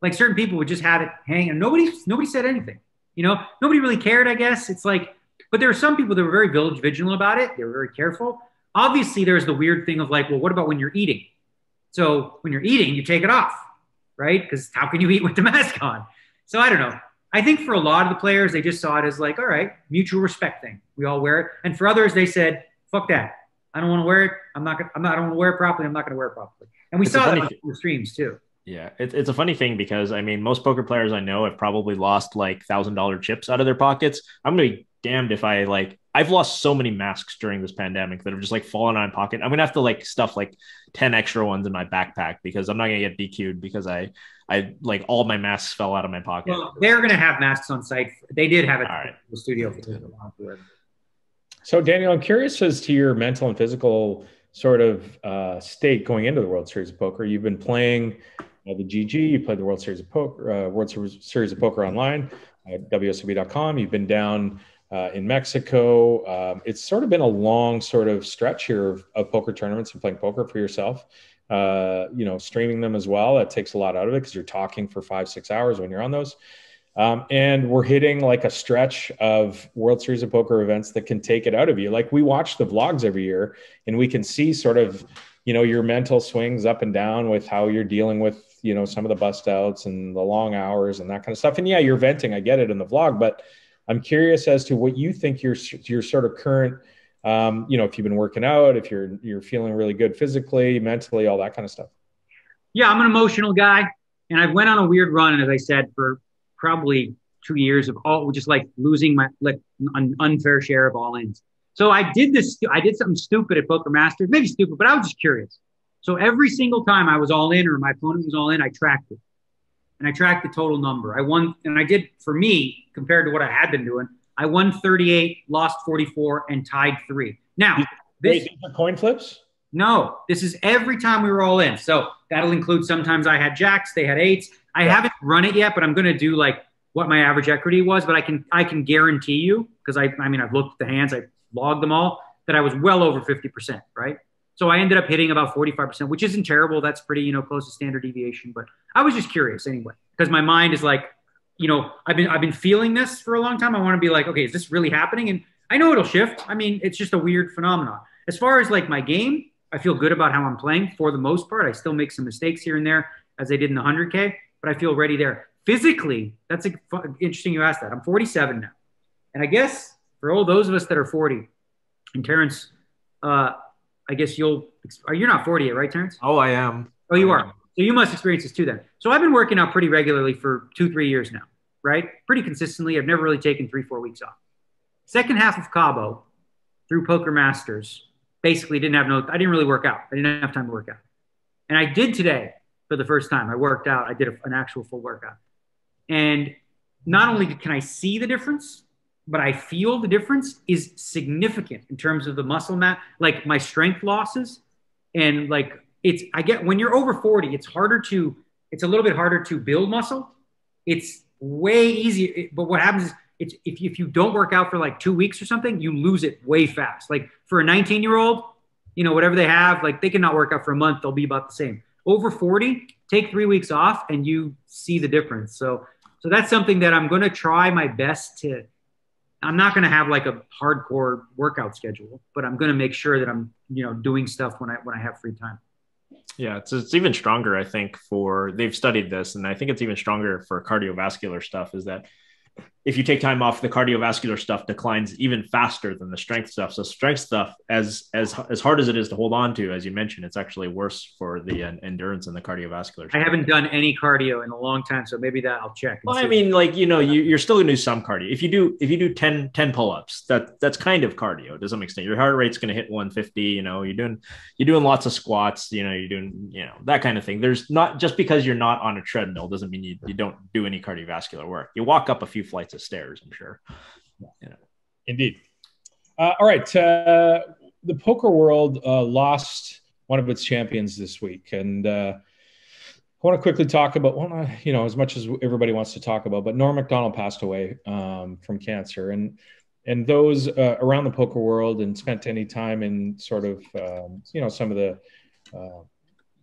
Like certain people would just have it hang and nobody, nobody said anything. You know, nobody really cared, I guess. It's like, but there were some people that were very vigilant about it. They were very careful. Obviously, there's the weird thing of like, well, what about when you're eating? So when you're eating, you take it off, right? Because how can you eat with the mask on? So I don't know. I think for a lot of the players, they just saw it as like, all right, mutual respect thing. We all wear it. And for others, they said, fuck that. I don't want to wear it. I'm not gonna, I'm not, I don't want to wear it properly. I'm not going to wear it properly. And we it's saw that on the streams too. Yeah, it's it's a funny thing because I mean, most poker players I know have probably lost like one thousand dollar chips out of their pockets. I'm gonna be damned if I like. I've lost so many masks during this pandemic that have just like fallen out of my pocket. I'm gonna have to like stuff like ten extra ones in my backpack because I'm not gonna get D Q'd because I I like all my masks fell out of my pocket. Well, they're gonna have masks on site. They did have it all right. in the studio. So Daniel, I'm curious as to your mental and physical sort of uh, state going into the World Series of Poker. You've been playing. The G G, you played the World Series of Poker, uh, World Series of Poker online at W S O B dot com. You've been down uh, in Mexico. Um, it's sort of been a long sort of stretch here of, of poker tournaments and playing poker for yourself. Uh, you know, streaming them as well. That takes a lot out of it because you're talking for five, six hours when you're on those. Um, and we're hitting like a stretch of World Series of Poker events that can take it out of you. Like we watch the vlogs every year and we can see sort of, you know, your mental swings up and down with how you're dealing with, you know, some of the bust outs and the long hours and that kind of stuff. And yeah, you're venting, I get it in the vlog, but I'm curious as to what you think your, your sort of current, um, you know, if you've been working out, if you're, you're feeling really good physically, mentally, all that kind of stuff. Yeah, I'm an emotional guy and I went on a weird run, as I said, for probably two years of all just like losing my like an unfair share of all ins. So I did this, I did something stupid at Poker Masters, maybe stupid, but I was just curious. So every single time I was all in or my opponent was all in, I tracked it. And I tracked the total number. I won, and I did, for me, compared to what I had been doing, I won thirty-eight, lost forty-four, and tied three. Now, this- Wait, these are coin flips? No, this is every time we were all in. So that'll include sometimes I had jacks, they had eights. I haven't run it yet, but I'm going to do like what my average equity was. But I can I can guarantee you, because I I mean, I've looked at the hands, I logged them all, that I was well over fifty percent, right? So I ended up hitting about forty-five percent, which isn't terrible. That's pretty, you know, close to standard deviation. But I was just curious anyway, because my mind is like, you know, I've been I've been feeling this for a long time. I want to be like, okay, is this really happening? And I know it'll shift. I mean, it's just a weird phenomenon. As far as like my game, I feel good about how I'm playing for the most part. I still make some mistakes here and there, as I did in the one hundred K. But I feel ready there. Physically, that's a, interesting you asked that. I'm forty-seven now. And I guess for all those of us that are forty, and Terrence, uh, I guess you'll, you're not forty yet, right, Terrence? Oh, I am. Oh, you are. So you must experience this too then. So I've been working out pretty regularly for two, three years now, right? Pretty consistently. I've never really taken three, four weeks off. Second half of Cabo through Poker Masters, basically didn't have no, I didn't really work out. I didn't have time to work out. And I did today. For the first time I worked out, I did a, an actual full workout. And not only can I see the difference, but I feel the difference is significant in terms of the muscle mass, like my strength losses. And like, it's, I get when you're over forty, it's harder to, it's a little bit harder to build muscle. It's way easier. It, but what happens is it's, if, if you don't work out for like two weeks or something, you lose it way fast. Like for a nineteen year old, you know, whatever they have, like they cannot work out for a month. They'll be about the same. Over forty, take three weeks off and you see the difference. So, so that's something that I'm going to try my best to, I'm not going to have like a hardcore workout schedule, but I'm going to make sure that I'm, you know, doing stuff when I, when I have free time. Yeah. It's, it's even stronger, I think, for, they've studied this and I think it's even stronger for cardiovascular stuff is that if you take time off, the cardiovascular stuff declines even faster than the strength stuff. So strength stuff, as as as hard as it is to hold on to, as you mentioned, it's actually worse for the uh, endurance and the cardiovascular stuff. I haven't done any cardio in a long time, so maybe that I'll check. Well, I mean, like, you know, you, you're still going to do some cardio. If you do if you do ten, ten pull-ups, that, that's kind of cardio to some extent. Your heart rate's going to hit one fifty, you know, you're doing, you're doing lots of squats, you know, you're doing, you know, that kind of thing. There's not, just because you're not on a treadmill doesn't mean you, you don't do any cardiovascular work. You walk up a few flights of stairs, I'm sure. Yeah. Indeed. Uh, all right. Uh, the poker world uh, lost one of its champions this week. And uh, I want to quickly talk about, well, you know, as much as everybody wants to talk about, but Norm Macdonald passed away um, from cancer. And and those uh, around the poker world and spent any time in sort of, um, you know, some of the, uh,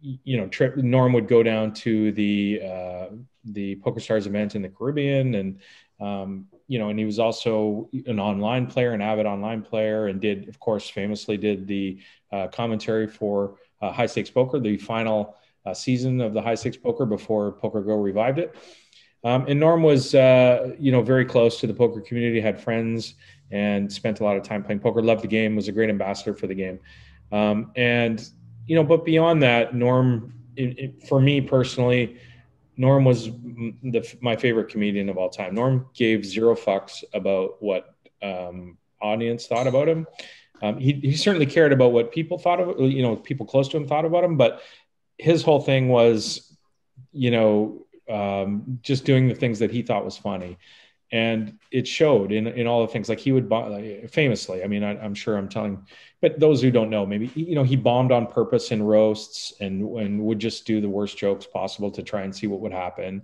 you know, trip, Norm would go down to the, uh, the PokerStars event in the Caribbean and, Um, you know, and he was also an online player, an avid online player, and did, of course, famously did the uh, commentary for uh, High Stakes Poker, the final uh, season of the High Stakes Poker before Poker Go revived it. Um, and Norm was, uh, you know, very close to the poker community, had friends, and spent a lot of time playing poker, loved the game, was a great ambassador for the game. Um, and, you know, but beyond that, Norm, it, it, for me personally, Norm was the, my favorite comedian of all time. Norm gave zero fucks about what um, audience thought about him. Um, he, he certainly cared about what people thought of, you know, people close to him thought about him, but his whole thing was, you know, um, just doing the things that he thought was funny. And it showed in, in all the things, like he would, like famously, I mean, I, I'm sure I'm telling, but those who don't know, maybe, you know, he bombed on purpose in roasts and, and would just do the worst jokes possible to try and see what would happen.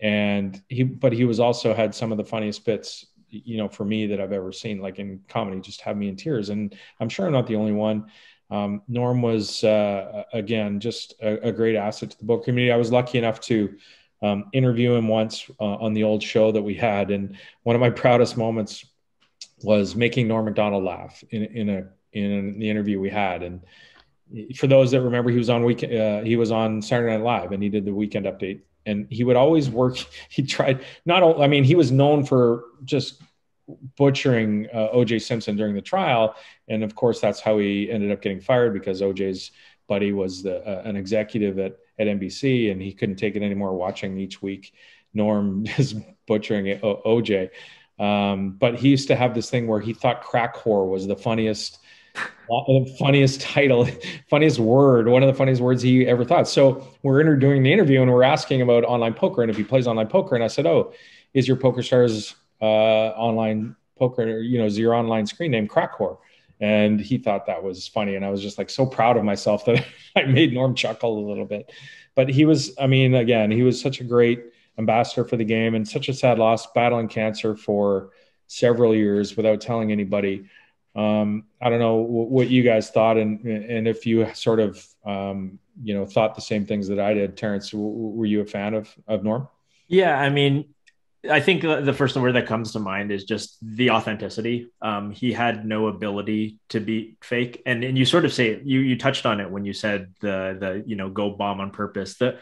And he, but he was also had some of the funniest bits you know, for me that I've ever seen, like in comedy, just have me in tears. And I'm sure I'm not the only one. Um, Norm was, uh, again, just a, a great asset to the book community. I was lucky enough to um, interview him once uh, on the old show that we had. And one of my proudest moments was making Norm Macdonald laugh in, in a, in the interview we had. And for those that remember, he was on week, uh, he was on Saturday Night Live and he did the Weekend Update. And he would always work. He tried not only, I mean, he was known for just butchering uh, O J Simpson during the trial. And of course, that's how he ended up getting fired, because O J's buddy was the, uh, an executive at, at N B C, and he couldn't take it anymore watching each week Norm just butchering it, O J. Um, but he used to have this thing where he thought crack whore was the funniest, the funniest title, funniest word, one of the funniest words he ever thought. So we're inter- doing the interview and we're asking about online poker and if he plays online poker. And I said, oh, is your PokerStars uh, online poker, you know, is your online screen name crack whore? And he thought that was funny. And I was just like so proud of myself that I made Norm chuckle a little bit. But he was, I mean, again, he was such a great ambassador for the game and such a sad loss, battling cancer for several years without telling anybody. Um, I don't know what you guys thought, and and if you sort of um, you know, thought the same things that I did. Terrence, w- were you a fan of of Norm? Yeah, I mean, I think the first word that comes to mind is just the authenticity. Um, he had no ability to be fake, and and you sort of say you you touched on it when you said the the you know go bomb on purpose. The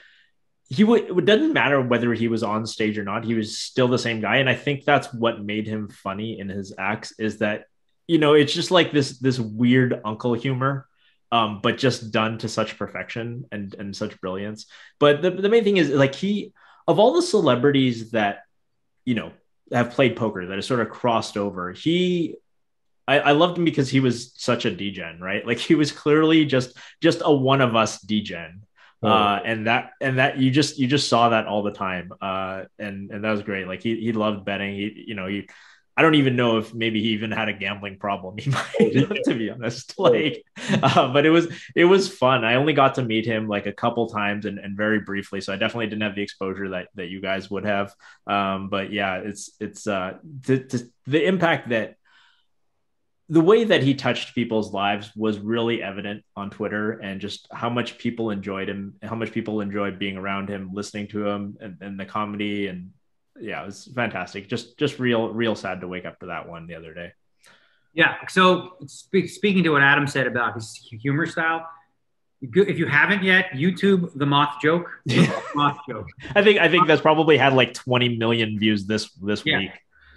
he w- it doesn't matter whether he was on stage or not. He was still the same guy, and I think that's what made him funny in his acts, is that, you know, it's just like this this weird uncle humor, um, but just done to such perfection and and such brilliance. But the, the main thing is, like, he, of all the celebrities that, you know, have played poker, that has sort of crossed over, he, I, I loved him because he was such a degen, right? Like, he was clearly just just a one of us degen. Oh. Uh, and that and that you just you just saw that all the time. Uh, and and that was great. Like, he he loved betting. He, you know, he. I don't even know if maybe he even had a gambling problem. He might have, to be honest. Like, uh, but it was it was fun. I only got to meet him like a couple times and, and very briefly, so I definitely didn't have the exposure that that you guys would have. Um, but yeah, it's it's uh, to, to, the impact that the way that he touched people's lives was really evident on Twitter, and just how much people enjoyed him, how much people enjoyed being around him, listening to him, and, and the comedy and. Yeah, it was fantastic. Just, just real, real sad to wake up to that one the other day. Yeah. So speak, speaking to what Adam said about his humor style, if you haven't yet, YouTube the moth joke. The moth joke. I think, I think that's probably had like twenty million views this this yeah. week.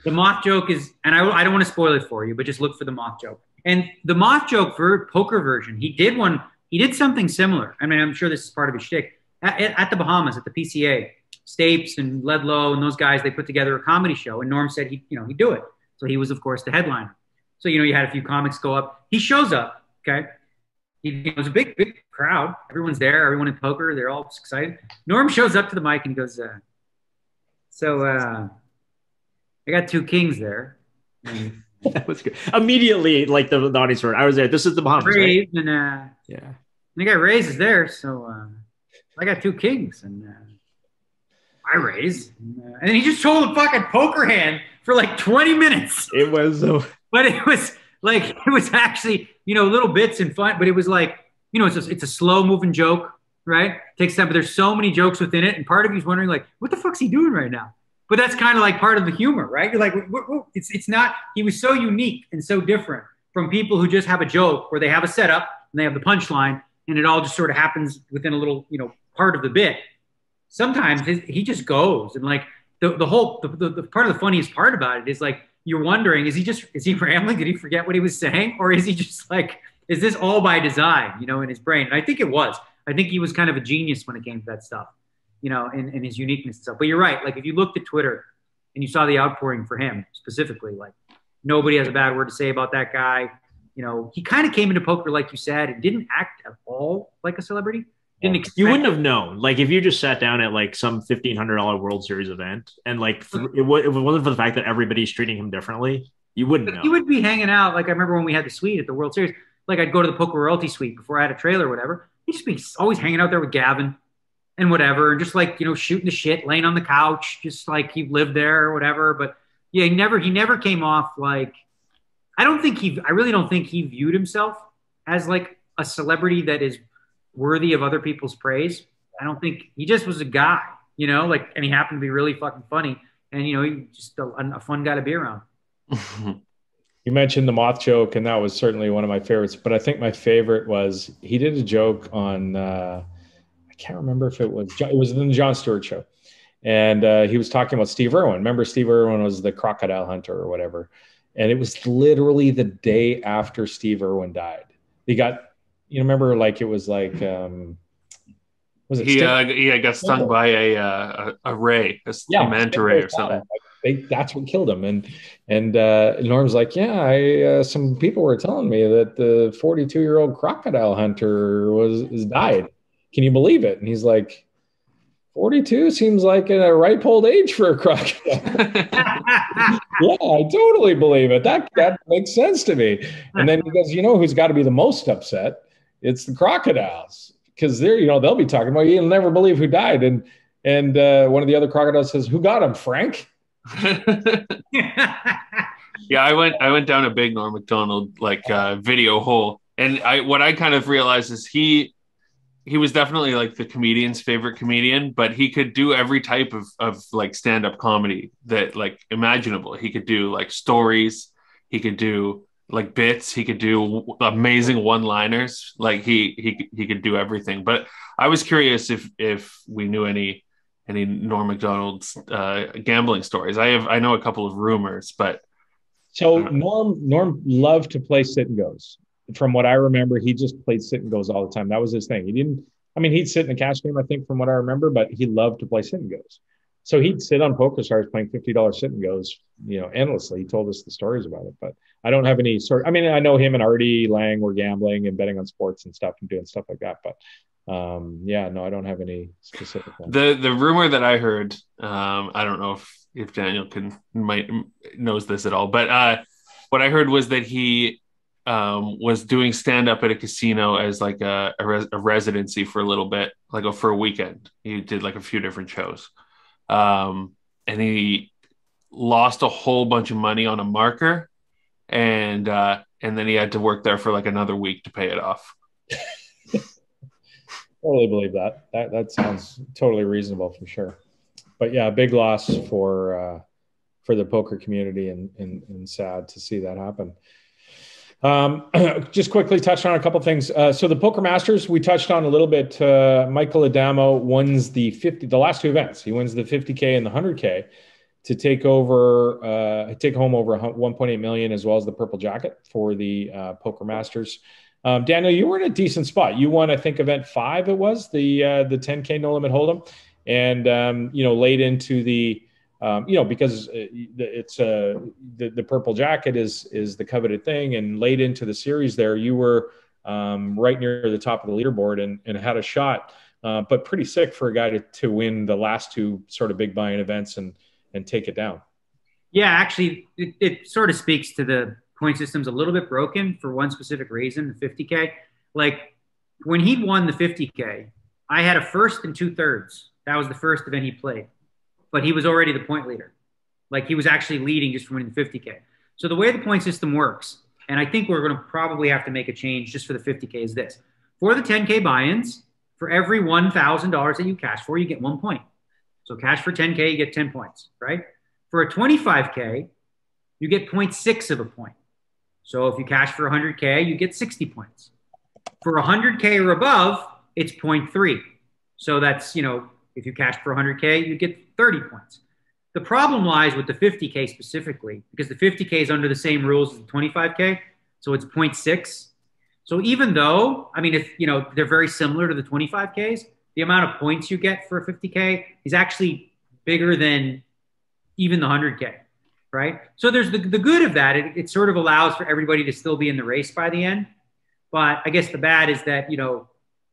The moth joke is, and I, I don't want to spoil it for you, but just look for the moth joke. And the moth joke for poker version, he did one. He did something similar. I mean, I'm sure this is part of his shtick at, at the Bahamas at the P C A. Stapes and Ledlow and those guys, they put together a comedy show, and Norm said he, you know, he'd do it. So he was, of course, the headliner. So, you know, you had a few comics go up. He shows up, okay? He, it was a big, big crowd. Everyone's there. Everyone in poker. They're all excited. Norm shows up to the mic and goes, uh, so uh, I got two kings there. And that was good. Immediately, like, the, the audience heard, I was there. This is the Bahamas, right? And, uh, yeah. And the guy raises there, so uh, I got two kings. And... Uh, I raise, and he just showed a fucking poker hand for like twenty minutes. It was, uh... but it was like, it was actually, you know, little bits and fun, but it was like, you know, it's a, it's a slow moving joke, right? It takes time, but there's so many jokes within it. And part of you's wondering like, what the fuck's he doing right now? But that's kind of like part of the humor, right? You're like, what, what? it's, it's not, he was so unique and so different from people who just have a joke where they have a setup and they have the punchline and it all just sort of happens within a little, you know, part of the bit. Sometimes his, he just goes, and like the, the whole, the, the, the part of the funniest part about it is like, you're wondering, is he just, is he rambling? Did he forget what he was saying? Or is he just like, is this all by design, you know, in his brain? And I think it was, I think he was kind of a genius when it came to that stuff, you know, and, and his uniqueness and stuff. But you're right. Like if you looked at Twitter and you saw the outpouring for him specifically, like nobody has a bad word to say about that guy. You know, he kind of came into poker, like you said, and didn't act at all like a celebrity. Expect- you wouldn't have known, like if you just sat down at like some fifteen hundred dollars World Series event and like th- it, w- it wasn't for the fact that everybody's treating him differently, you wouldn't know. You would be hanging out, like I remember when we had the suite at the World Series, like I'd go to the Poker Royalty suite before I had a trailer or whatever, he'd just be always hanging out there with Gavin and whatever, and just like, you know, shooting the shit, laying on the couch, just like he lived there or whatever, but Yeah, he never he never came off like, I don't think he, I really don't think he viewed himself as like a celebrity that is worthy of other people's praise. I don't think, he just was a guy, you know, like, and he happened to be really fucking funny. And, you know, he just a, a fun guy to be around. You mentioned the moth joke, and that was certainly one of my favorites. But I think my favorite was, he did a joke on, uh, I can't remember if it was, it was in the Jon Stewart show. And uh, he was talking about Steve Irwin. Remember, Steve Irwin was the crocodile hunter or whatever. And it was literally the day after Steve Irwin died. He got, you remember, like, it was like, um, was it? He, uh, he I got stung by a, uh, a ray, a yeah, manta ray or something. Like, they, that's what killed him. And and uh, Norm's like, yeah, I, uh, some people were telling me that the forty-two-year-old crocodile hunter was, was died. Can you believe it? And he's like, forty-two seems like a ripe old age for a crocodile. Yeah, I totally believe it. That, that makes sense to me. And then he goes, you know who's got to be the most upset? It's the crocodiles. Because they're, you know, they'll be talking about, you'll never believe who died. And and uh, one of the other crocodiles says, who got him, Frank? Yeah, I went I went down a big Norm Macdonald like uh, video hole. And I what I kind of realized is he... he was definitely like the comedian's favorite comedian, but he could do every type of, of like stand-up comedy that like imaginable. He could do like stories. He could do like bits. He could do amazing one-liners. Like he, he, he could do everything, but I was curious if, if we knew any, any Norm Macdonald's uh, gambling stories. I have, I know a couple of rumors, but. So Norm, Norm loved to play sit and goes. From what I remember, he just played sit and goes all the time. That was his thing. He didn't, I mean, he'd sit in a cash game, I think, from what I remember, but he loved to play sit and goes. So he'd sit on PokerStars playing fifty dollar sit and goes, you know, endlessly. He told us the stories about it, but I don't have any sort. I mean, I know him and Artie Lang were gambling and betting on sports and stuff and doing stuff like that, but um, yeah, no, I don't have any specific ones. The the rumor that I heard, um, I don't know if if Daniel can might knows this at all, but uh, what I heard was that he. Um, was doing stand-up at a casino as like a, a, res- a residency for a little bit, like a, for a weekend. He did like a few different shows. Um, and he lost a whole bunch of money on a marker. And uh, and then he had to work there for like another week to pay it off. Totally believe that. That that sounds totally reasonable for sure. But yeah, big loss for uh, for the poker community, and, and, and sad to see that happen. Um, just quickly touched on a couple things. Uh, so the Poker Masters, we touched on a little bit. Uh, Michael Addamo wins the fifty, the last two events. He wins the fifty K and the one hundred K to take over, uh, take home over one point eight million, as well as the purple jacket for the uh, Poker Masters. Um, Daniel, you were in a decent spot. You won, I think, event five. It was the uh, the ten K no limit hold'em, and um, you know, late into the. Um, you know, because it's uh, the, the purple jacket is is the coveted thing, and late into the series there, you were um, right near the top of the leaderboard and, and had a shot, uh, but pretty sick for a guy to, to win the last two sort of big buy-in events and and take it down. Yeah, actually, it, it sort of speaks to the point system's a little bit broken for one specific reason, the fifty K. Like, when he won the fifty K, I had a first and two-thirds. That was the first event he played. But he was already the point leader. Like, he was actually leading just from winning the fifty K. So the way the point system works, and I think we're going to probably have to make a change just for the fifty K, is this. For the ten K buy-ins, for every one thousand dollars that you cash for, you get one point. So cash for ten K, you get ten points, right? For a twenty-five K, you get zero point six of a point. So if you cash for one hundred K, you get sixty points. For one hundred K or above, it's zero point three. So that's, you know, if you cash for one hundred K, you get thirty points. The problem lies with the fifty K specifically, because the fifty K is under the same rules as the twenty-five K, so it's zero point six. So even though, I mean, if you know, they're very similar to the twenty-five Ks, the amount of points you get for a fifty K is actually bigger than even the one hundred K, right? So there's the, the good of that. It, it sort of allows for everybody to still be in the race by the end. But I guess the bad is that, you know,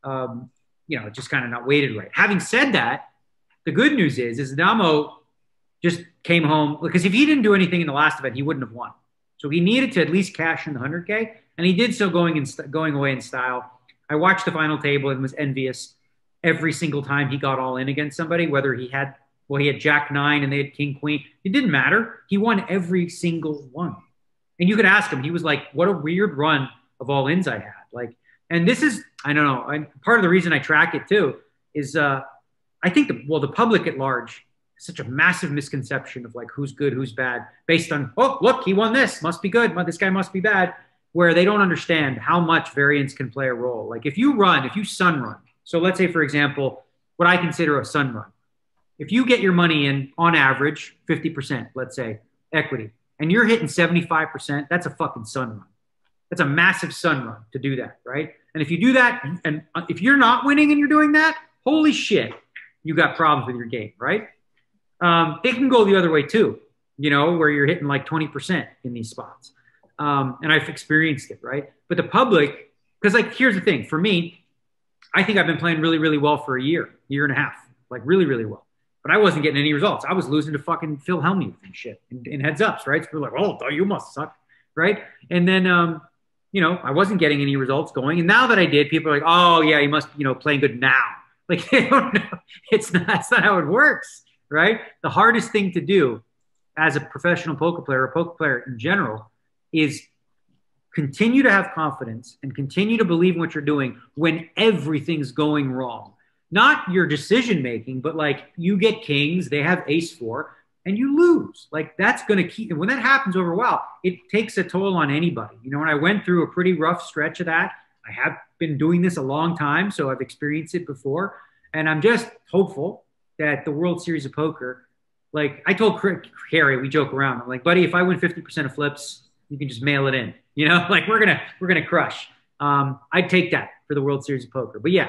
um, you know, just kind of not weighted right. Having said that, the good news is, is Addamo just came home, because if he didn't do anything in the last event, he wouldn't have won. So he needed to at least cash in the one hundred K, and he did so going in st- going away in style. I watched the final table and was envious every single time he got all in against somebody, whether he had Well, he had Jack nine and they had King Queen. It didn't matter. He won every single one. And you could ask him. He was like, what a weird run of all ins I had. Like, and this is, I don't know, I, part of the reason I track it too is uh, I think, the, well, the public at large, such a massive misconception of like who's good, who's bad, based on, oh, look, he won this, must be good, this guy must be bad, where they don't understand how much variance can play a role. Like if you run, if you sun run, so let's say, for example, what I consider a sun run. If you get your money in, on average, fifty percent, let's say, equity, and you're hitting seventy-five percent, that's a fucking sun run. That's a massive sun run to do that, right? And if you do that, and if you're not winning and you're doing that, holy shit, you got problems with your game, right? Um, it can go the other way too, you know, where you're hitting like twenty percent in these spots. Um, and I've experienced it, right? But the public, because like, here's the thing, for me, I think I've been playing really, really well for a year, year and a half, like really, really well. But I wasn't getting any results. I was losing to fucking Phil Hellmuth and shit and, and heads ups, right? So we're like, oh, you must suck, right? And then, um, you know, I wasn't getting any results going. And now that I did, people are like, oh yeah, you must, you know, playing good now. Like, they don't know. It's not, that's not how it works, right? The hardest thing to do as a professional poker player, or poker player in general, is continue to have confidence and continue to believe in what you're doing when everything's going wrong. Not your decision making, but like you get kings, they have ace four, and you lose. Like that's going to keep, when that happens over a while, it takes a toll on anybody. You know, when I went through a pretty rough stretch of that, I have been doing this a long time, so I've experienced it before. And I'm just hopeful that the World Series of Poker, like I told Carrie, we joke around, I'm like, buddy, if I win fifty percent of flips, you can just mail it in. You know, like we're going to, we're going to crush. Um, I'd take that for the World Series of Poker. But yeah,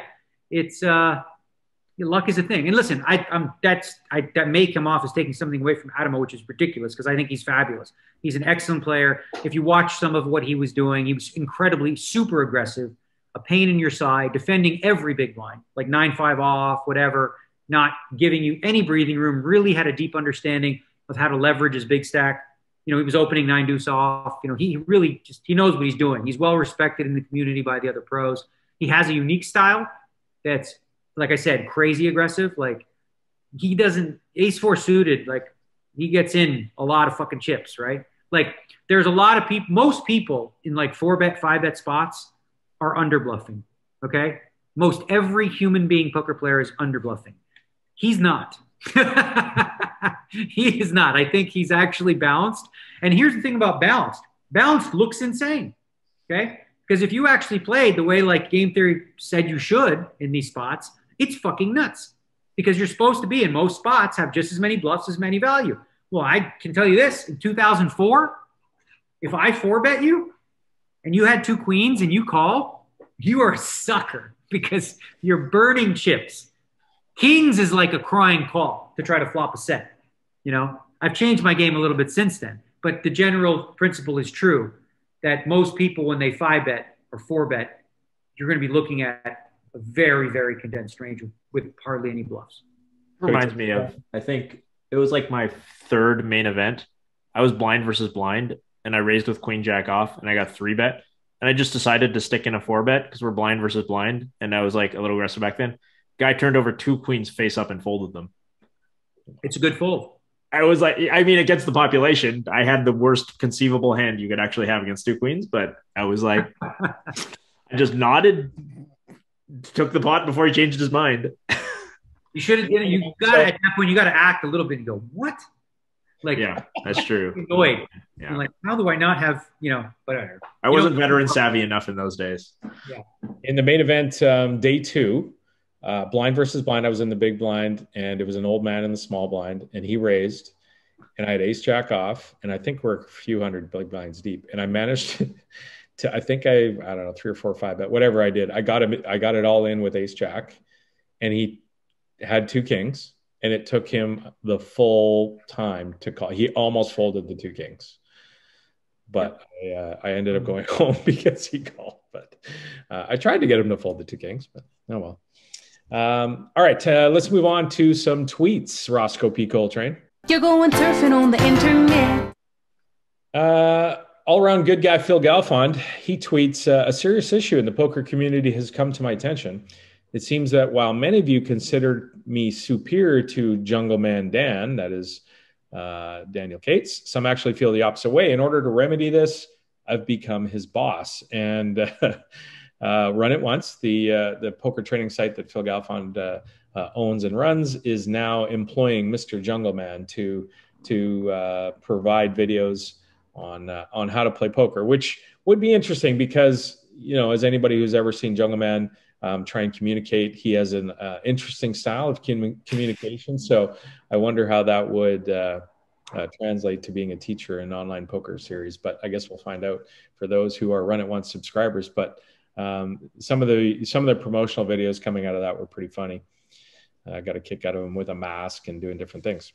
it's, uh, luck is a thing. And listen, I, I'm, that's, I, that may come off as taking something away from Addamo, which is ridiculous because I think he's fabulous. He's an excellent player. If you watch some of what he was doing, he was incredibly super aggressive, a pain in your side, defending every big line, like nine five off, whatever, not giving you any breathing room, really had a deep understanding of how to leverage his big stack. You know, he was opening nine deuce off. You know, he really just, he knows what he's doing. He's well respected in the community by the other pros. He has a unique style that's, like I said, crazy aggressive. Like he doesn't, ace four suited, like he gets in a lot of fucking chips, right? Like there's a lot of people, most people in like four bet, five bet spots are under bluffing. Okay. Most every human being poker player is under bluffing. He's not, he is not. I think he's actually balanced. And here's the thing about balanced. Balanced looks insane. Okay. Because if you actually played the way like game theory said you should in these spots, it's fucking nuts because you're supposed to be in most spots have just as many bluffs as many value. Well, I can tell you this, in two thousand four, if I four bet you and you had two queens and you call, you are a sucker because you're burning chips. Kings is like a crying call to try to flop a set. You know, I've changed my game a little bit since then, but the general principle is true that most people when they five bet or four bet, you're going to be looking at a very, very condensed range with hardly any bluffs. Reminds me of, I think it was like my third main event. I was blind versus blind and I raised with queen jack off and I got three bet. And I just decided to stick in a four bet because we're blind versus blind. And I was like a little aggressive back then. Guy turned over two queens face up and folded them. It's a good fold. I was like, I mean, against the population, I had the worst conceivable hand you could actually have against two queens, but I was like, I just nodded. Took the pot before he changed his mind. You should have, you know, you got to, at that point, you got to act a little bit and go, what? Like, yeah, that's true. Annoyed. Yeah. Like, how do I not have, you know, whatever. I wasn't veteran savvy enough in those days. Yeah. In the main event, um, day two, uh, blind versus blind, I was in the big blind and it was an old man in the small blind and he raised and I had ace jack off and I think we're a few hundred big blinds deep and I managed to To, I think I, I don't know, three or four or five, but whatever I did, I got him, I got it all in with ace jack and he had two kings and it took him the full time to call. He almost folded the two kings, but I, uh, I ended up going home because he called, but uh, I tried to get him to fold the two kings, but oh well. Um, all right. Uh, let's move on to some tweets. Roscoe P. Coltrane. You're going surfing on the internet. Uh, All-around good guy Phil Galfond, he tweets, uh, a serious issue in the poker community has come to my attention. it seems that while many of you considered me superior to Jungleman Dan, that is uh, Daniel Cates, some actually feel the opposite way. In order to remedy this, I've become his boss. And uh, uh, Run It Once, the uh, the poker trading site that Phil Galfond uh, uh, owns and runs, is now employing Mister Jungleman to to uh, provide videos on uh, on how to play poker, which would be interesting because, you know, as anybody who's ever seen Jungleman um, try and communicate, he has an uh, interesting style of com communication. So I wonder how that would uh, uh, translate to being a teacher in online poker series. But I guess we'll find out for those who are Run It Once subscribers. But um, some of the some of the promotional videos coming out of that were pretty funny. I uh, got a kick out of them with a mask and doing different things.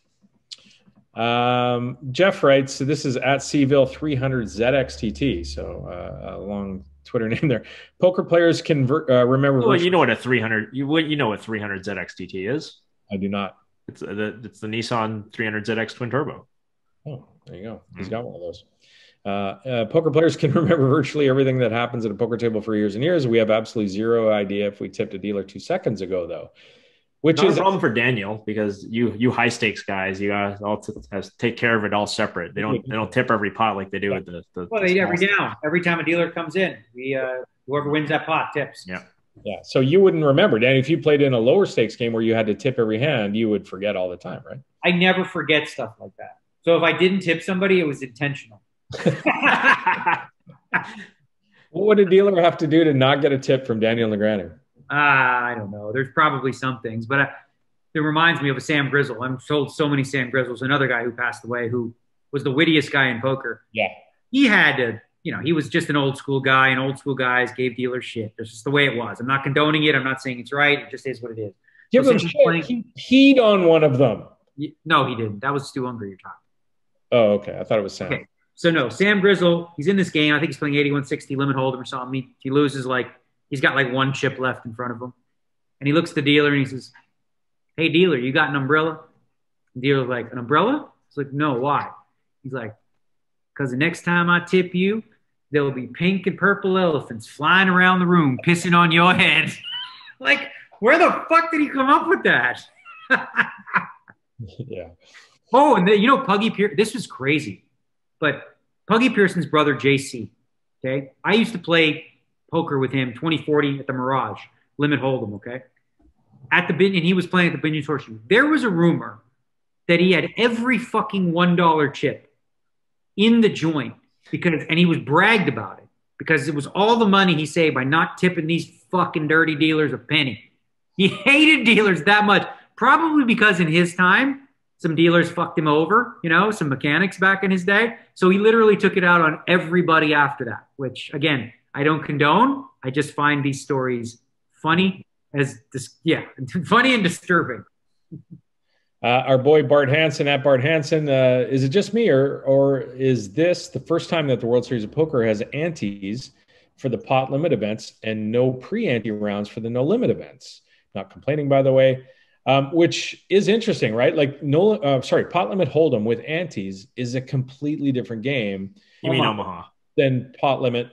Um, Jeff writes, so this is at Seville three hundred Z X T T. So uh, a long Twitter name there. Poker players can uh, remember. Well, you know what a three hundred, you you know what three hundred Z X T T is? I do not. It's the it's the Nissan three hundred Z X twin turbo. Oh, there you go. He's got one of those. Uh, uh, poker players can remember virtually everything that happens at a poker table for years and years. We have absolutely zero idea if we tipped a dealer two seconds ago, though. Which Not is a problem for Daniel, because you you high stakes guys, you gotta all t take care of it all separate. They don't they don't tip every pot like they do yeah. with the, the well. They the every down every time a dealer comes in, we uh, whoever wins that pot tips. Yeah, yeah. So you wouldn't remember, Dan. If you played in a lower stakes game where you had to tip every hand, you would forget all the time, right? I never forget stuff like that. So if I didn't tip somebody, it was intentional. What would a dealer have to do to not get a tip from Daniel Negreanu? Ah, uh, I don't know. There's probably some things, but I, it reminds me of a Sam Grizzle. I've told so many Sam Grizzles, another guy who passed away, who was the wittiest guy in poker. Yeah. He had to, you know, he was just an old school guy, and old school guys gave dealers shit. That's just the way it was. I'm not condoning it. I'm not saying it's right. It just is what it is. Give so him shit. Playing, he peed on one of them. No, he didn't. That was Stu Unger you're talking. Oh, okay. I thought it was Sam. Okay. So no, Sam Grizzle, he's in this game. I think he's playing eighty-one sixty limit hold'em or something. He, he loses like, he's got like one chip left in front of him. And he looks at the dealer and he says, "Hey, dealer, you got an umbrella?" The dealer's like, "An umbrella?" He's like, "No, why?" He's like, "Because the next time I tip you, there'll be pink and purple elephants flying around the room, pissing on your head." Like, where the fuck did he come up with that? Yeah. Oh, and the, you know, Puggy Pearson, this was crazy. But Puggy Pearson's brother, J C, okay? I used to play poker with him, twenty forty at the Mirage, limit hold'em, okay? At the bin, and he was playing at the Binion's Horseshoe. There was a rumor that he had every fucking one dollar chip in the joint, because, and he was bragged about it, because it was all the money he saved by not tipping these fucking dirty dealers a penny. He hated dealers that much, probably because in his time, some dealers fucked him over, you know, some mechanics back in his day. So he literally took it out on everybody after that, which, again, I don't condone. I just find these stories funny as dis yeah, funny and disturbing. Uh, our boy Bart Hanson at Bart Hanson, uh, is it just me or or is this the first time that the World Series of Poker has antes for the pot limit events and no pre-ante rounds for the no limit events? Not complaining, by the way, um, which is interesting, right? Like no, uh, sorry, pot limit hold'em with antes is a completely different game. You mean Omaha? Than pot limit.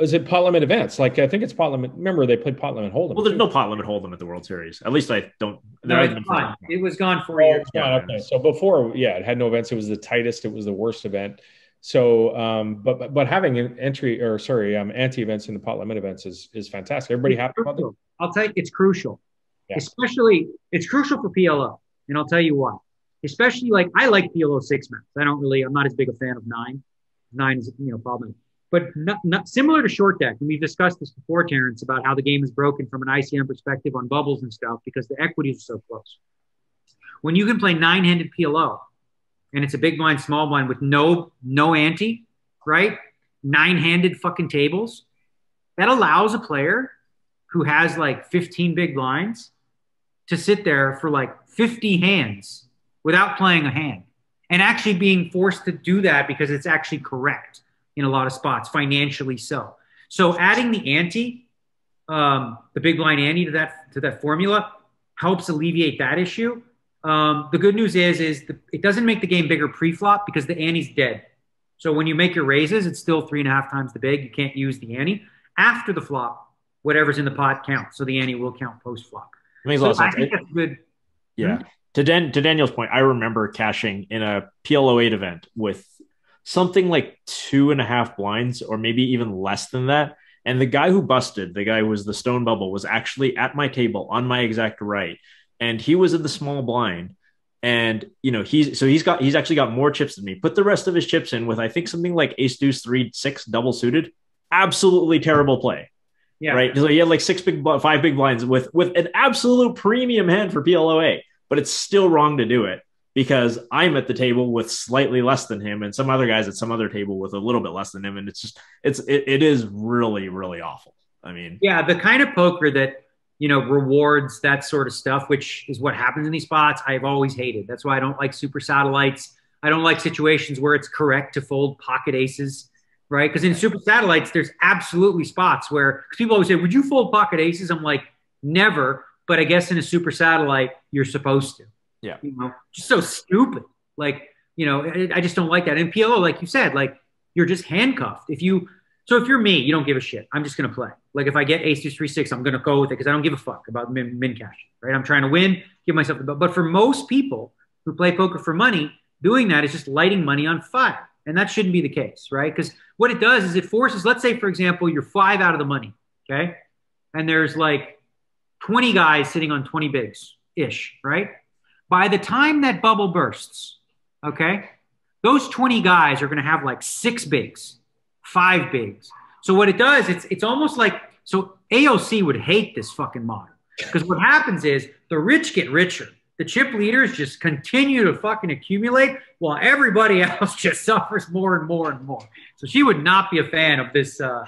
Is it pot limit events? Like, I think it's pot limit. Remember, they played pot limit hold'em. Well, there's too. no pot limit hold'em at the World Series. At least I don't. No, it, was gone. it was gone for oh, years. Yeah, okay. So before, yeah, it had no events. It was the tightest. It was the worst event. So, um, but, but but having an entry or sorry, um, anti events in the pot limit events is is fantastic. Everybody happy about that? I'll tell you, it's crucial. Yeah. Especially, it's crucial for P L O, and I'll tell you why. Especially, like, I like P L O six max. I don't really. I'm not as big a fan of nine. Nine is, you know, problem. But not, not similar to short deck, and we've discussed this before, Terrence, about how the game is broken from an I C M perspective on bubbles and stuff because the equities are so close. When you can play nine-handed P L O, and it's a big blind, small blind with no no ante, right? Nine-handed fucking tables. That allows a player who has like fifteen big blinds to sit there for like fifty hands without playing a hand and actually being forced to do that because it's actually correct in a lot of spots, financially so. So adding the ante, um, the big blind ante to that to that formula helps alleviate that issue. Um, the good news is, is the, it doesn't make the game bigger pre-flop because the ante's dead. So when you make your raises, it's still three and a half times the big. You can't use the ante. After the flop, whatever's in the pot counts. So the ante will count post flop. Makes a lot of sense. I think that's good. Yeah. Hmm? To Dan, to Daniel's point, I remember cashing in a P L oh eight event with something like two and a half blinds, or maybe even less than that. And the guy who busted, the guy who was the stone bubble, was actually at my table on my exact right. And he was in the small blind. And, you know, he's, so he's got, he's actually got more chips than me. Put the rest of his chips in with, I think, something like ace deuce three, six double suited. Absolutely terrible play. Yeah. Right. So he had like six big, five big blinds with, with an absolute premium hand for P L oh eight, but it's still wrong to do it because I'm at the table with slightly less than him. And some other guys at some other table with a little bit less than him. And it's just, it's, it, it is really, really awful. I mean, yeah, the kind of poker that, you know, rewards that sort of stuff, which is what happens in these spots, I've always hated. That's why I don't like super satellites. I don't like situations where it's correct to fold pocket aces, right? Because in super satellites, there's absolutely spots where, because people always say, would you fold pocket aces? I'm like, never. But I guess in a super satellite, you're supposed to. Yeah. You know, just so stupid. Like, you know, I just don't like that. And P L O, like you said, like you're just handcuffed. If you, so if you're me, you don't give a shit. I'm just going to play. Like if I get ace, two, three, six, I'm going to go with it because I don't give a fuck about min, min cash, right? I'm trying to win, give myself the, but for most people who play poker for money, doing that is just lighting money on fire. And that shouldn't be the case, right? Because what it does is it forces, let's say, for example, you're five out of the money, okay? And there's like twenty guys sitting on twenty bigs-ish, right? By the time that bubble bursts, okay, those twenty guys are going to have like six bigs, five bigs. So what it does, it's it's almost like, so A O C would hate this fucking model because what happens is the rich get richer. The chip leaders just continue to fucking accumulate while everybody else just suffers more and more and more. So she would not be a fan of this uh,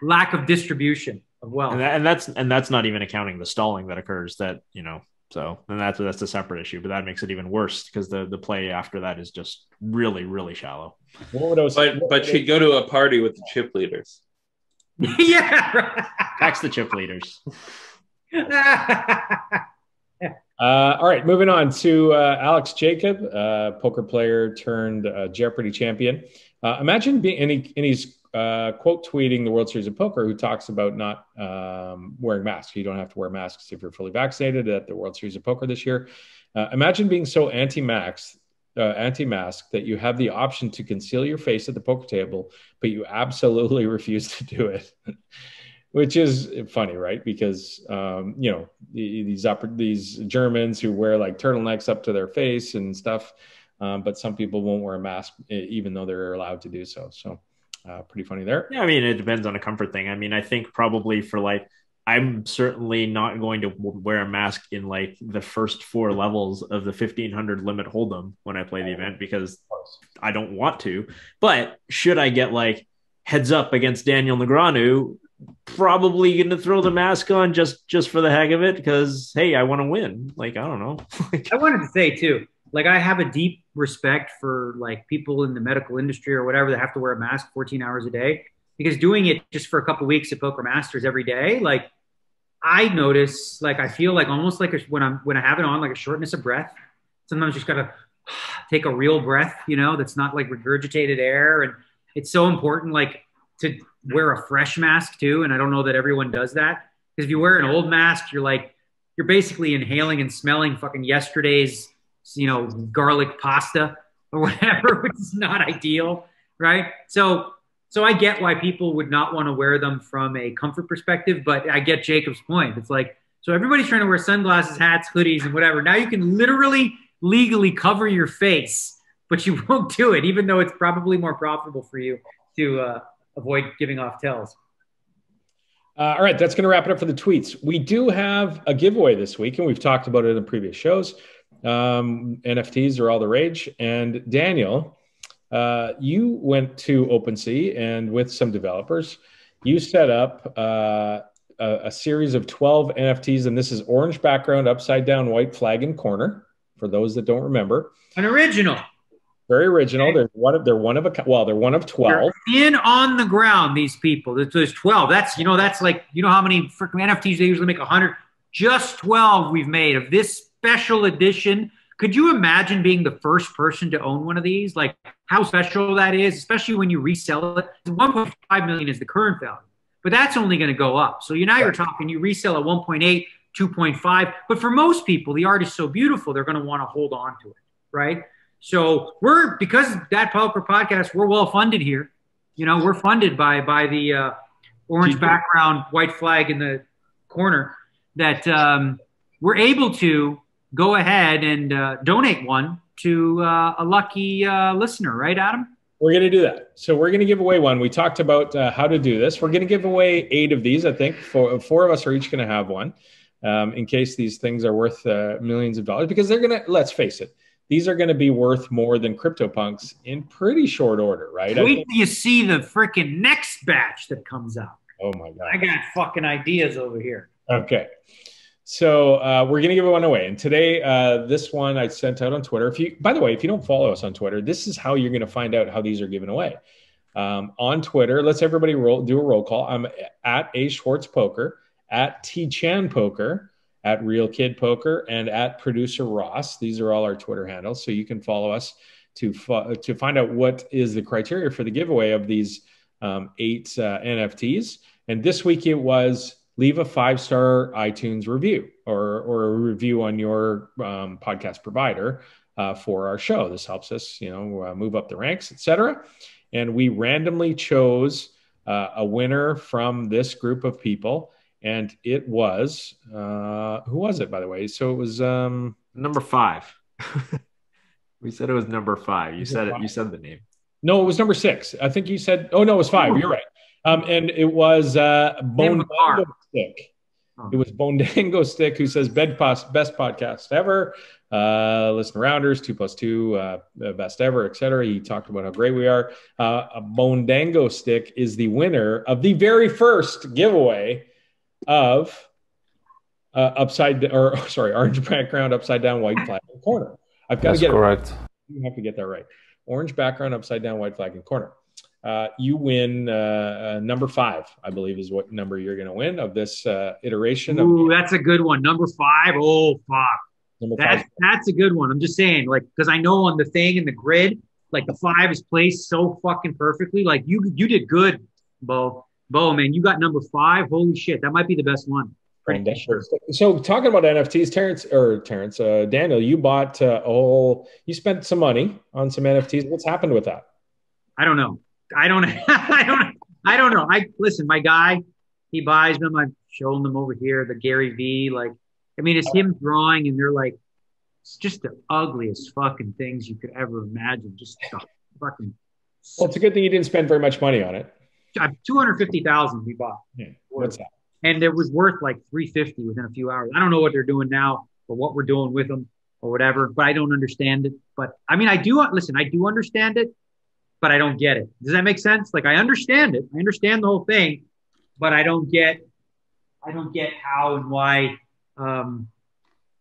lack of distribution of wealth. And, that, and that's and that's not even accounting the stalling that occurs that, you know, so and that's that's a separate issue, but that makes it even worse because the the play after that is just really, really shallow. What would I say? But, but she'd go to a party with the chip leaders. Yeah, right. Tax the chip leaders. Uh, all right, moving on to uh, Alex Jacob, uh, poker player turned uh, Jeopardy champion. Uh, imagine being, and, he, and he's uh, quote tweeting the World Series of Poker, who talks about not um, wearing masks. You don't have to wear masks if you're fully vaccinated at the World Series of Poker this year. Uh, imagine being so anti-max, uh, anti-mask that you have the option to conceal your face at the poker table, but you absolutely refuse to do it. Which is funny, right? Because, um, you know, these upper, these Germans who wear like turtlenecks up to their face and stuff, um, but some people won't wear a mask even though they're allowed to do so. So uh, pretty funny there. Yeah, I mean, it depends on a comfort thing. I mean, I think probably for like, I'm certainly not going to wear a mask in like the first four levels of the fifteen hundred limit hold'em when I play the event because I don't want to. But should I get like heads up against Daniel Negreanu, probably going to throw the mask on just, just for the heck of it. Because, hey, I want to win. Like, I don't know. I wanted to say too, like, I have a deep respect for like people in the medical industry or whatever that have to wear a mask fourteen hours a day, because doing it just for a couple of weeks at Poker Masters every day, like I notice, like, I feel like almost like a, when I'm, when I have it on, like a shortness of breath, sometimes you just got to take a real breath, you know, that's not like regurgitated air. And it's so important, like, to wear a fresh mask too. And I don't know that everyone does that. Because if you wear an old mask, you're like, you're basically inhaling and smelling fucking yesterday's, you know, garlic pasta or whatever, which is not ideal, right? So, so I get why people would not want to wear them from a comfort perspective, but I get Jacob's point. It's like, so everybody's trying to wear sunglasses, hats, hoodies, and whatever. Now you can literally legally cover your face, but you won't do it, even though it's probably more profitable for you to, uh, avoid giving off tells. Uh, all right, that's going to wrap it up for the tweets. We do have a giveaway this week, and we've talked about it in previous shows. Um, N F Ts are all the rage. And Daniel, uh, you went to OpenSea and with some developers, you set up uh, a, a series of twelve N F Ts, and this is orange background, upside down, white flag in corner, for those that don't remember. An original. Very original. Okay. They're one of they're one of a well, they're one of twelve. They're in on the ground, these people. There's, there's twelve. That's you know that's like you know how many freaking N F Ts they usually make a hundred. Just twelve we've made of this special edition. Could you imagine being the first person to own one of these? Like how special that is, especially when you resell it. one point five million is the current value. But that's only going to go up. So you now you're talking, you resell at one point eight, two point five. But for most people, the art is so beautiful, they're going to want to hold on to it, right? So we're, because of that Poker Podcast, we're well funded here. You know, we're funded by by the uh, orange background, white flag in the corner, that um, we're able to go ahead and uh, donate one to uh, a lucky uh, listener, right, Adam? We're going to do that. So we're going to give away one. We talked about uh, how to do this. We're going to give away eight of these, I think. Four, four of us are each going to have one um, in case these things are worth uh, millions of dollars, because they're going to, let's face it, these are going to be worth more than CryptoPunks in pretty short order, right? Wait think- till you see the freaking next batch that comes out. Oh, my God. I got fucking ideas over here. Okay. So uh, we're going to give one away. And today, uh, this one I sent out on Twitter. If you, by the way, if you don't follow us on Twitter, this is how you're going to find out how these are given away. Um, on Twitter, let's everybody roll, do a roll call. I'm at A Schwartz Poker, at T. Chen Poker, at Real Kid Poker, and at Producer Ross. These are all our Twitter handles. So you can follow us to, fo- to find out what is the criteria for the giveaway of these um, eight uh, N F Ts. And this week it was... leave a five-star iTunes review or, or a review on your um, podcast provider uh, for our show. This helps us, you know, uh, move up the ranks, et cetera. And we randomly chose uh, a winner from this group of people. And it was, uh, who was it, by the way? So it was... Um, number five. We said it was number five. You said it. You said the name. No, it was number six. I think you said, oh, no, it was five. You're right. Um, and it was uh, Bondango Stick. It was Bondango Stick who says best podcast ever, uh, listen rounders, two plus two, uh, best ever, et cetera. He talked about how great we are. Uh, a Bondango Stick is the winner of the very first giveaway of uh, upside or sorry, orange background, upside down, white flag and corner. I've got That's to get correct. It right. You have to get that right. Orange background, upside down, white flag and corner. Uh, you win uh, uh, number five, I believe, is what number you're going to win of this uh, iteration. Ooh, of- that's a good one. Number five. Oh, fuck. Number that's, five. That's a good one. I'm just saying, like, because I know on the thing in the grid, like the five is placed so fucking perfectly. Like you, you did good, Bo. Bo, man, you got number five. Holy shit. That might be the best one. Pretty sure. So talking about N F Ts, Terrence or Terrence, uh, Daniel, you bought uh, a whole, you spent some money on some N F Ts. What's happened with that? I don't know. I don't, I don't, I don't know. I listen, my guy, he buys them. I've shown them over here, the Gary V. Like, I mean, it's him drawing and they're like, it's just the ugliest fucking things you could ever imagine. Just the fucking. Well, it's a good thing you didn't spend very much money on it. two hundred fifty thousand dollars we bought. Yeah, what's that? And it was worth like three hundred fifty dollars within a few hours. I don't know what they're doing now or what we're doing with them or whatever, but I don't understand it. But I mean, I do, listen, I do understand it. But I don't get it. Does that make sense? Like I understand it. I understand the whole thing, but I don't get, I don't get how and why um,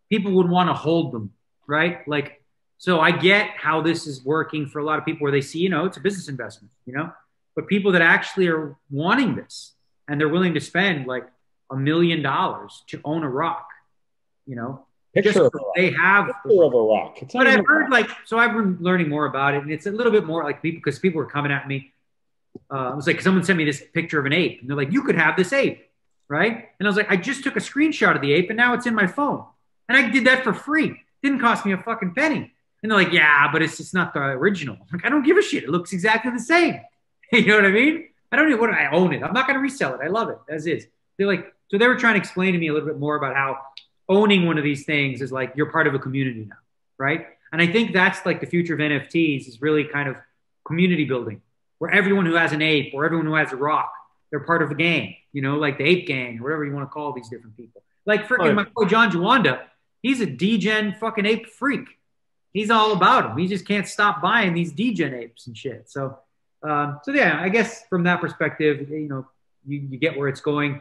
people would want to hold them, right? Like, so I get how this is working for a lot of people where they see, you know, it's a business investment, you know, but people that actually are wanting this and they're willing to spend like a million dollars to own a rock, you know, Picture they have Picture of a rock. It's but I've heard rock. Like, so I've been learning more about it and it's a little bit more like people, because people were coming at me. Uh, I was like, someone sent me this picture of an ape and they're like, you could have this ape, right? And I was like, I just took a screenshot of the ape and now it's in my phone. And I did that for free. It didn't cost me a fucking penny. And they're like, yeah, but it's just not the original. I'm like, I don't give a shit. It looks exactly the same. You know what I mean? I don't even, what, I own it. I'm not going to resell it. I love it as is. They're like, so they were trying to explain to me a little bit more about how owning one of these things is like you're part of a community now, right? And I think that's like the future of N F Ts is really kind of community building where everyone who has an ape or everyone who has a rock, they're part of a gang, you know, like the ape gang or whatever you want to call these different people. Like freaking oh, yeah. my boy John Juwanda, he's a D-gen fucking ape freak. He's all about him. He just can't stop buying these D-gen apes and shit. So, um, so yeah, I guess from that perspective, you know, you, you get where it's going.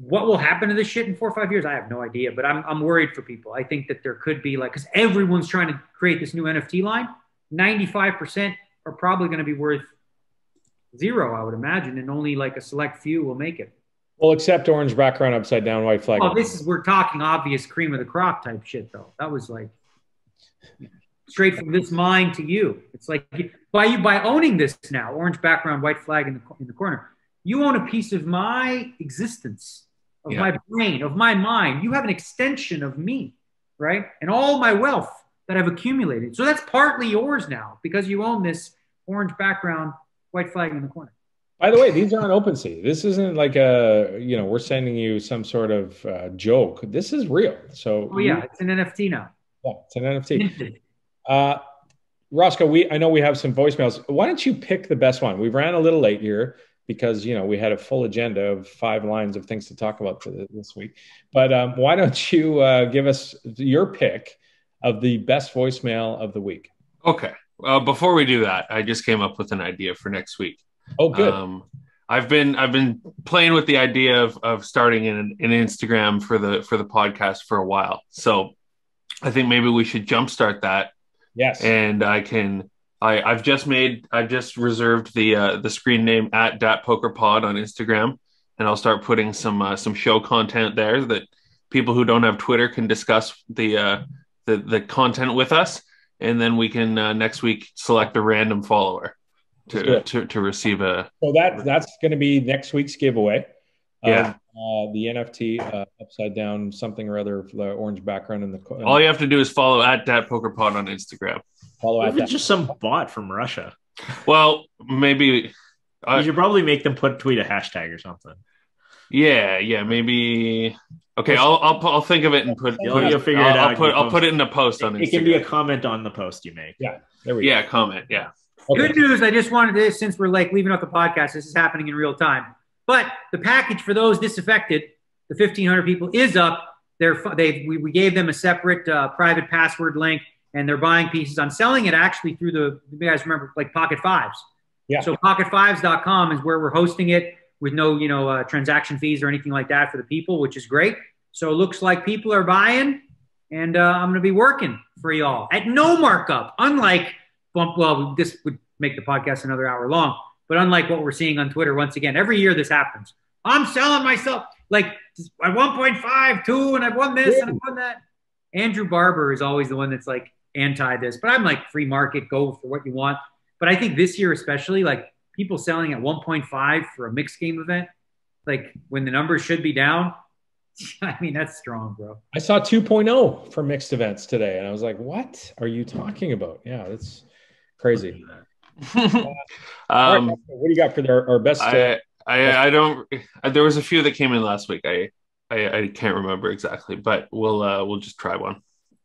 What will happen to this shit in four or five years? I have no idea, but I'm I'm worried for people. I think that there could be like, because everyone's trying to create this new N F T line. ninety-five percent are probably going to be worth zero, I would imagine, and only like a select few will make it. Well, except orange background, upside down, white flag. Oh, this is, we're talking obvious cream of the crop type shit, though. That was like straight from this mine to you. It's like by you by owning this now, orange background, white flag in the in the corner. You own a piece of my existence, of yeah. my brain, of my mind. You have an extension of me, right? And all my wealth that I've accumulated. So that's partly yours now because you own this orange background, white flag in the corner. By the way, these are on OpenSea. This isn't like a, you know, we're sending you some sort of uh, joke. This is real. So oh, yeah, it's an N F T now. Yeah, it's an N F T. uh, Roscoe, we, I know we have some voicemails. Why don't you pick the best one? We ran a little late here because, you know, we had a full agenda of five lines of things to talk about this week. But um, why don't you uh, give us your pick of the best voicemail of the week? Okay. Uh, before we do that, I just came up with an idea for next week. Oh, good. Um, I've been I've been playing with the idea of of starting an, an Instagram for the for the podcast for a while. So I think maybe we should jumpstart that. Yes. And I can I I've just made I've just reserved the uh, the screen name at Dat Poker Pod on Instagram, and I'll start putting some uh, some show content there that people who don't have Twitter can discuss the uh, the the content with us, and then we can uh, next week select a random follower. To, to to receive a so that that's going to be next week's giveaway. Yeah, um, uh, the N F T uh, upside down something or other, the orange background in the. Uh, All you have to do is follow at Dat Poker Pod on Instagram. Follow at. It's that. Just some bot from Russia. Well, maybe uh, you should probably make them put tweet a hashtag or something. Yeah, yeah, maybe. Okay, I'll I'll I'll think of it and put. You'll, put, you'll figure I'll, it out. I'll put I'll post. put it in the post on Instagram. It can be a comment on the post you make. Yeah, there we go. Yeah, comment. Yeah. Okay. Good news, I just wanted to, since we're like leaving off the podcast, this is happening in real time. But the package for those disaffected, the fifteen hundred people, is up. They're, they we, we gave them a separate uh, private password link, and they're buying pieces. I'm selling it actually through the, you guys remember, like Pocket Fives. Yeah. So pocket fives dot com is where we're hosting it with no, you know, uh, transaction fees or anything like that for the people, which is great. So it looks like people are buying, and uh, I'm going to be working for y'all at no markup, unlike... Well, this would make the podcast another hour long, but unlike what we're seeing on Twitter, once again, every year this happens. I'm selling myself like at one point five, two, and I've won this yeah. and I've won that. Andrew Barber is always the one that's like anti this, but I'm like free market, go for what you want. But I think this year especially, like people selling at one point five for a mixed game event, like when the numbers should be down. I mean, that's strong, bro. I saw two point oh for mixed events today, and I was like, what are you talking about? Yeah, that's... Crazy. um, right, what do you got for our, our best? Uh, I, I I don't. I, there was a few that came in last week. I I, I can't remember exactly, but we'll uh, we'll just try one.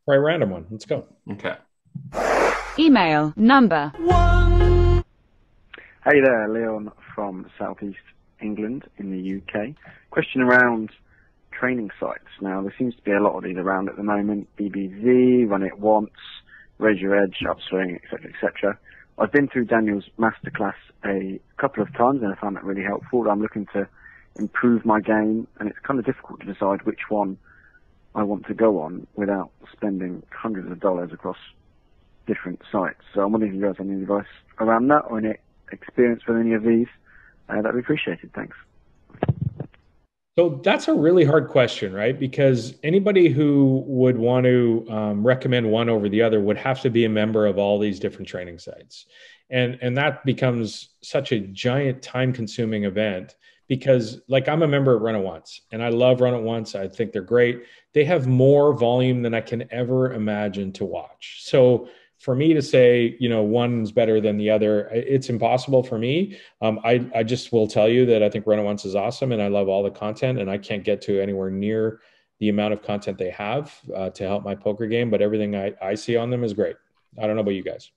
Try a random one. Let's go. Okay. Email number one. Hey there, Leon from Southeast England in the U K. Question around training sites. Now there seems to be a lot of these around at the moment. B B Z, Run It Once, Raise Your Edge, Upswing, et cetera, et cetera. I've been through Daniel's masterclass a couple of times, and I found that really helpful. I'm looking to improve my game, and it's kind of difficult to decide which one I want to go on without spending hundreds of dollars across different sites. So I'm wondering if you guys have any advice around that or any experience with any of these. Uh, that'd be appreciated. Thanks. So that's a really hard question, right? Because anybody who would want to um, recommend one over the other would have to be a member of all these different training sites. And, and that becomes such a giant time-consuming event because, like, I'm a member of Run It Once, and I love Run It Once. I think they're great. They have more volume than I can ever imagine to watch. So for me to say, you know, one's better than the other, it's impossible for me. Um, I, I just will tell you that I think Run It Once is awesome, and I love all the content, and I can't get to anywhere near the amount of content they have uh, to help my poker game, but everything I, I see on them is great. I don't know about you guys.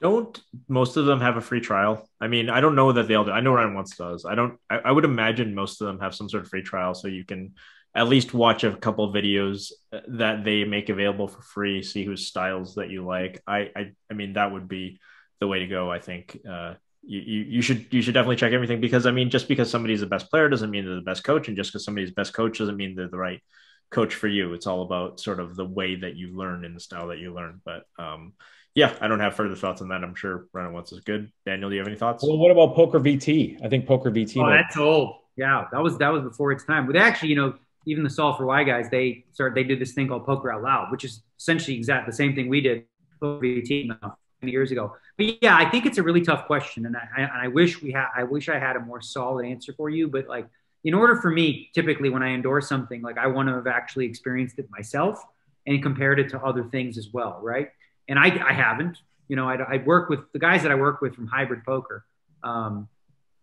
Don't most of them have a free trial? I mean, I don't know that they all do. I know Run It Once does. I don't. I, I would imagine most of them have some sort of free trial, so you can at least watch a couple of videos that they make available for free, see whose styles that you like. I, I, I mean, that would be the way to go. I think uh, you, you, you should, you should definitely check everything because I mean, just because somebody's the best player doesn't mean they're the best coach. And just because somebody's the best coach doesn't mean they're the right coach for you. It's all about sort of the way that you learn and the style that you learn. But um, yeah, I don't have further thoughts on that. I'm sure Run It Once is good. Daniel, do you have any thoughts? Well, what about Poker V T? I think Poker V T. Oh, that's old. Yeah, that was, that was before its time. But actually, you know, even the Solve for Why guys, they started, they did this thing called Poker Out Loud, which is essentially exactly the same thing we did. years ago. But yeah, I think it's a really tough question, and I, I, I wish we had I wish I had a more solid answer for you. But like, in order for me, typically when I endorse something, like I want to have actually experienced it myself and compared it to other things as well, right? And I, I haven't. You know, I, I work with the guys that I work with from Hybrid Poker. Um,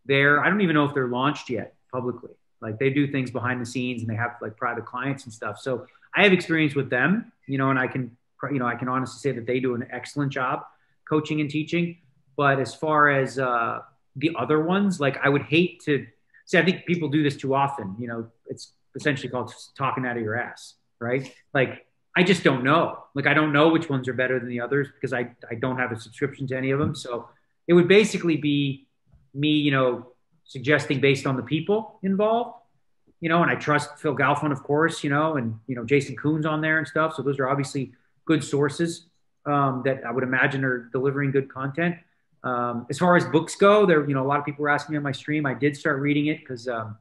they're I don't even know if they're launched yet publicly. Like, they do things behind the scenes and they have like private clients and stuff. So I have experience with them, you know, and I can, you know, I can honestly say that they do an excellent job coaching and teaching. But as far as uh, the other ones, like, I would hate to see, I think people do this too often. You know, it's essentially called talking out of your ass, right? Like, I just don't know. Like, I don't know which ones are better than the others because I, I don't have a subscription to any of them. So it would basically be me, you know, suggesting based on the people involved, you know, and I trust Phil Galfond, of course, you know, and, you know, Jason Kuhn's on there and stuff. So those are obviously good sources um, that I would imagine are delivering good content. Um, as far as books go, there, you know, a lot of people were asking me on my stream. I did start reading it because um,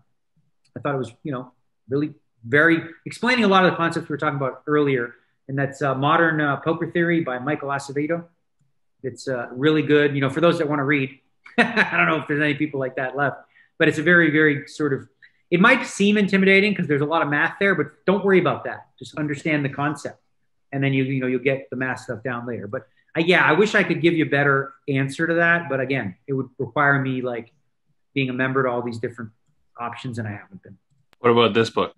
I thought it was, you know, really very explaining a lot of the concepts we were talking about earlier. And that's uh, Modern uh, Poker Theory by Michael Acevedo. It's uh, really good, you know, for those that want to read. I don't know if there's any people like that left, but it's a very, very sort of, it might seem intimidating because there's a lot of math there, but don't worry about that. Just understand the concept. And then you, you know, you'll get the math stuff down later. But I, yeah, I wish I could give you a better answer to that. But again, it would require me like being a member to all these different options. And I haven't been. What about this book?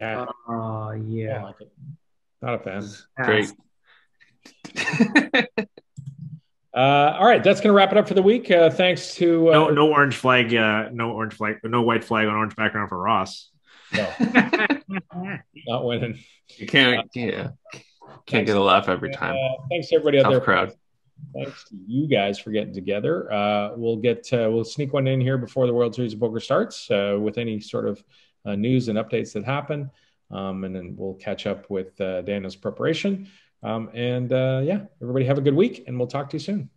Uh, uh, yeah. I like it. Not a fan. Great. Uh, all right, that's going to wrap it up for the week. Uh, thanks to uh, no, no orange flag, uh, no orange flag, no white flag on orange background for Ross. No, not winning. You can't, uh, yeah, can't thanks, get a laugh every time. Uh, thanks to everybody out Tough there. Crowd. Thanks to you guys for getting together. Uh, we'll get, uh, we'll sneak one in here before the World Series of Poker starts uh, with any sort of uh, news and updates that happen, um, and then we'll catch up with uh, Daniel's preparation. Um, and uh, yeah, everybody have a good week and we'll talk to you soon.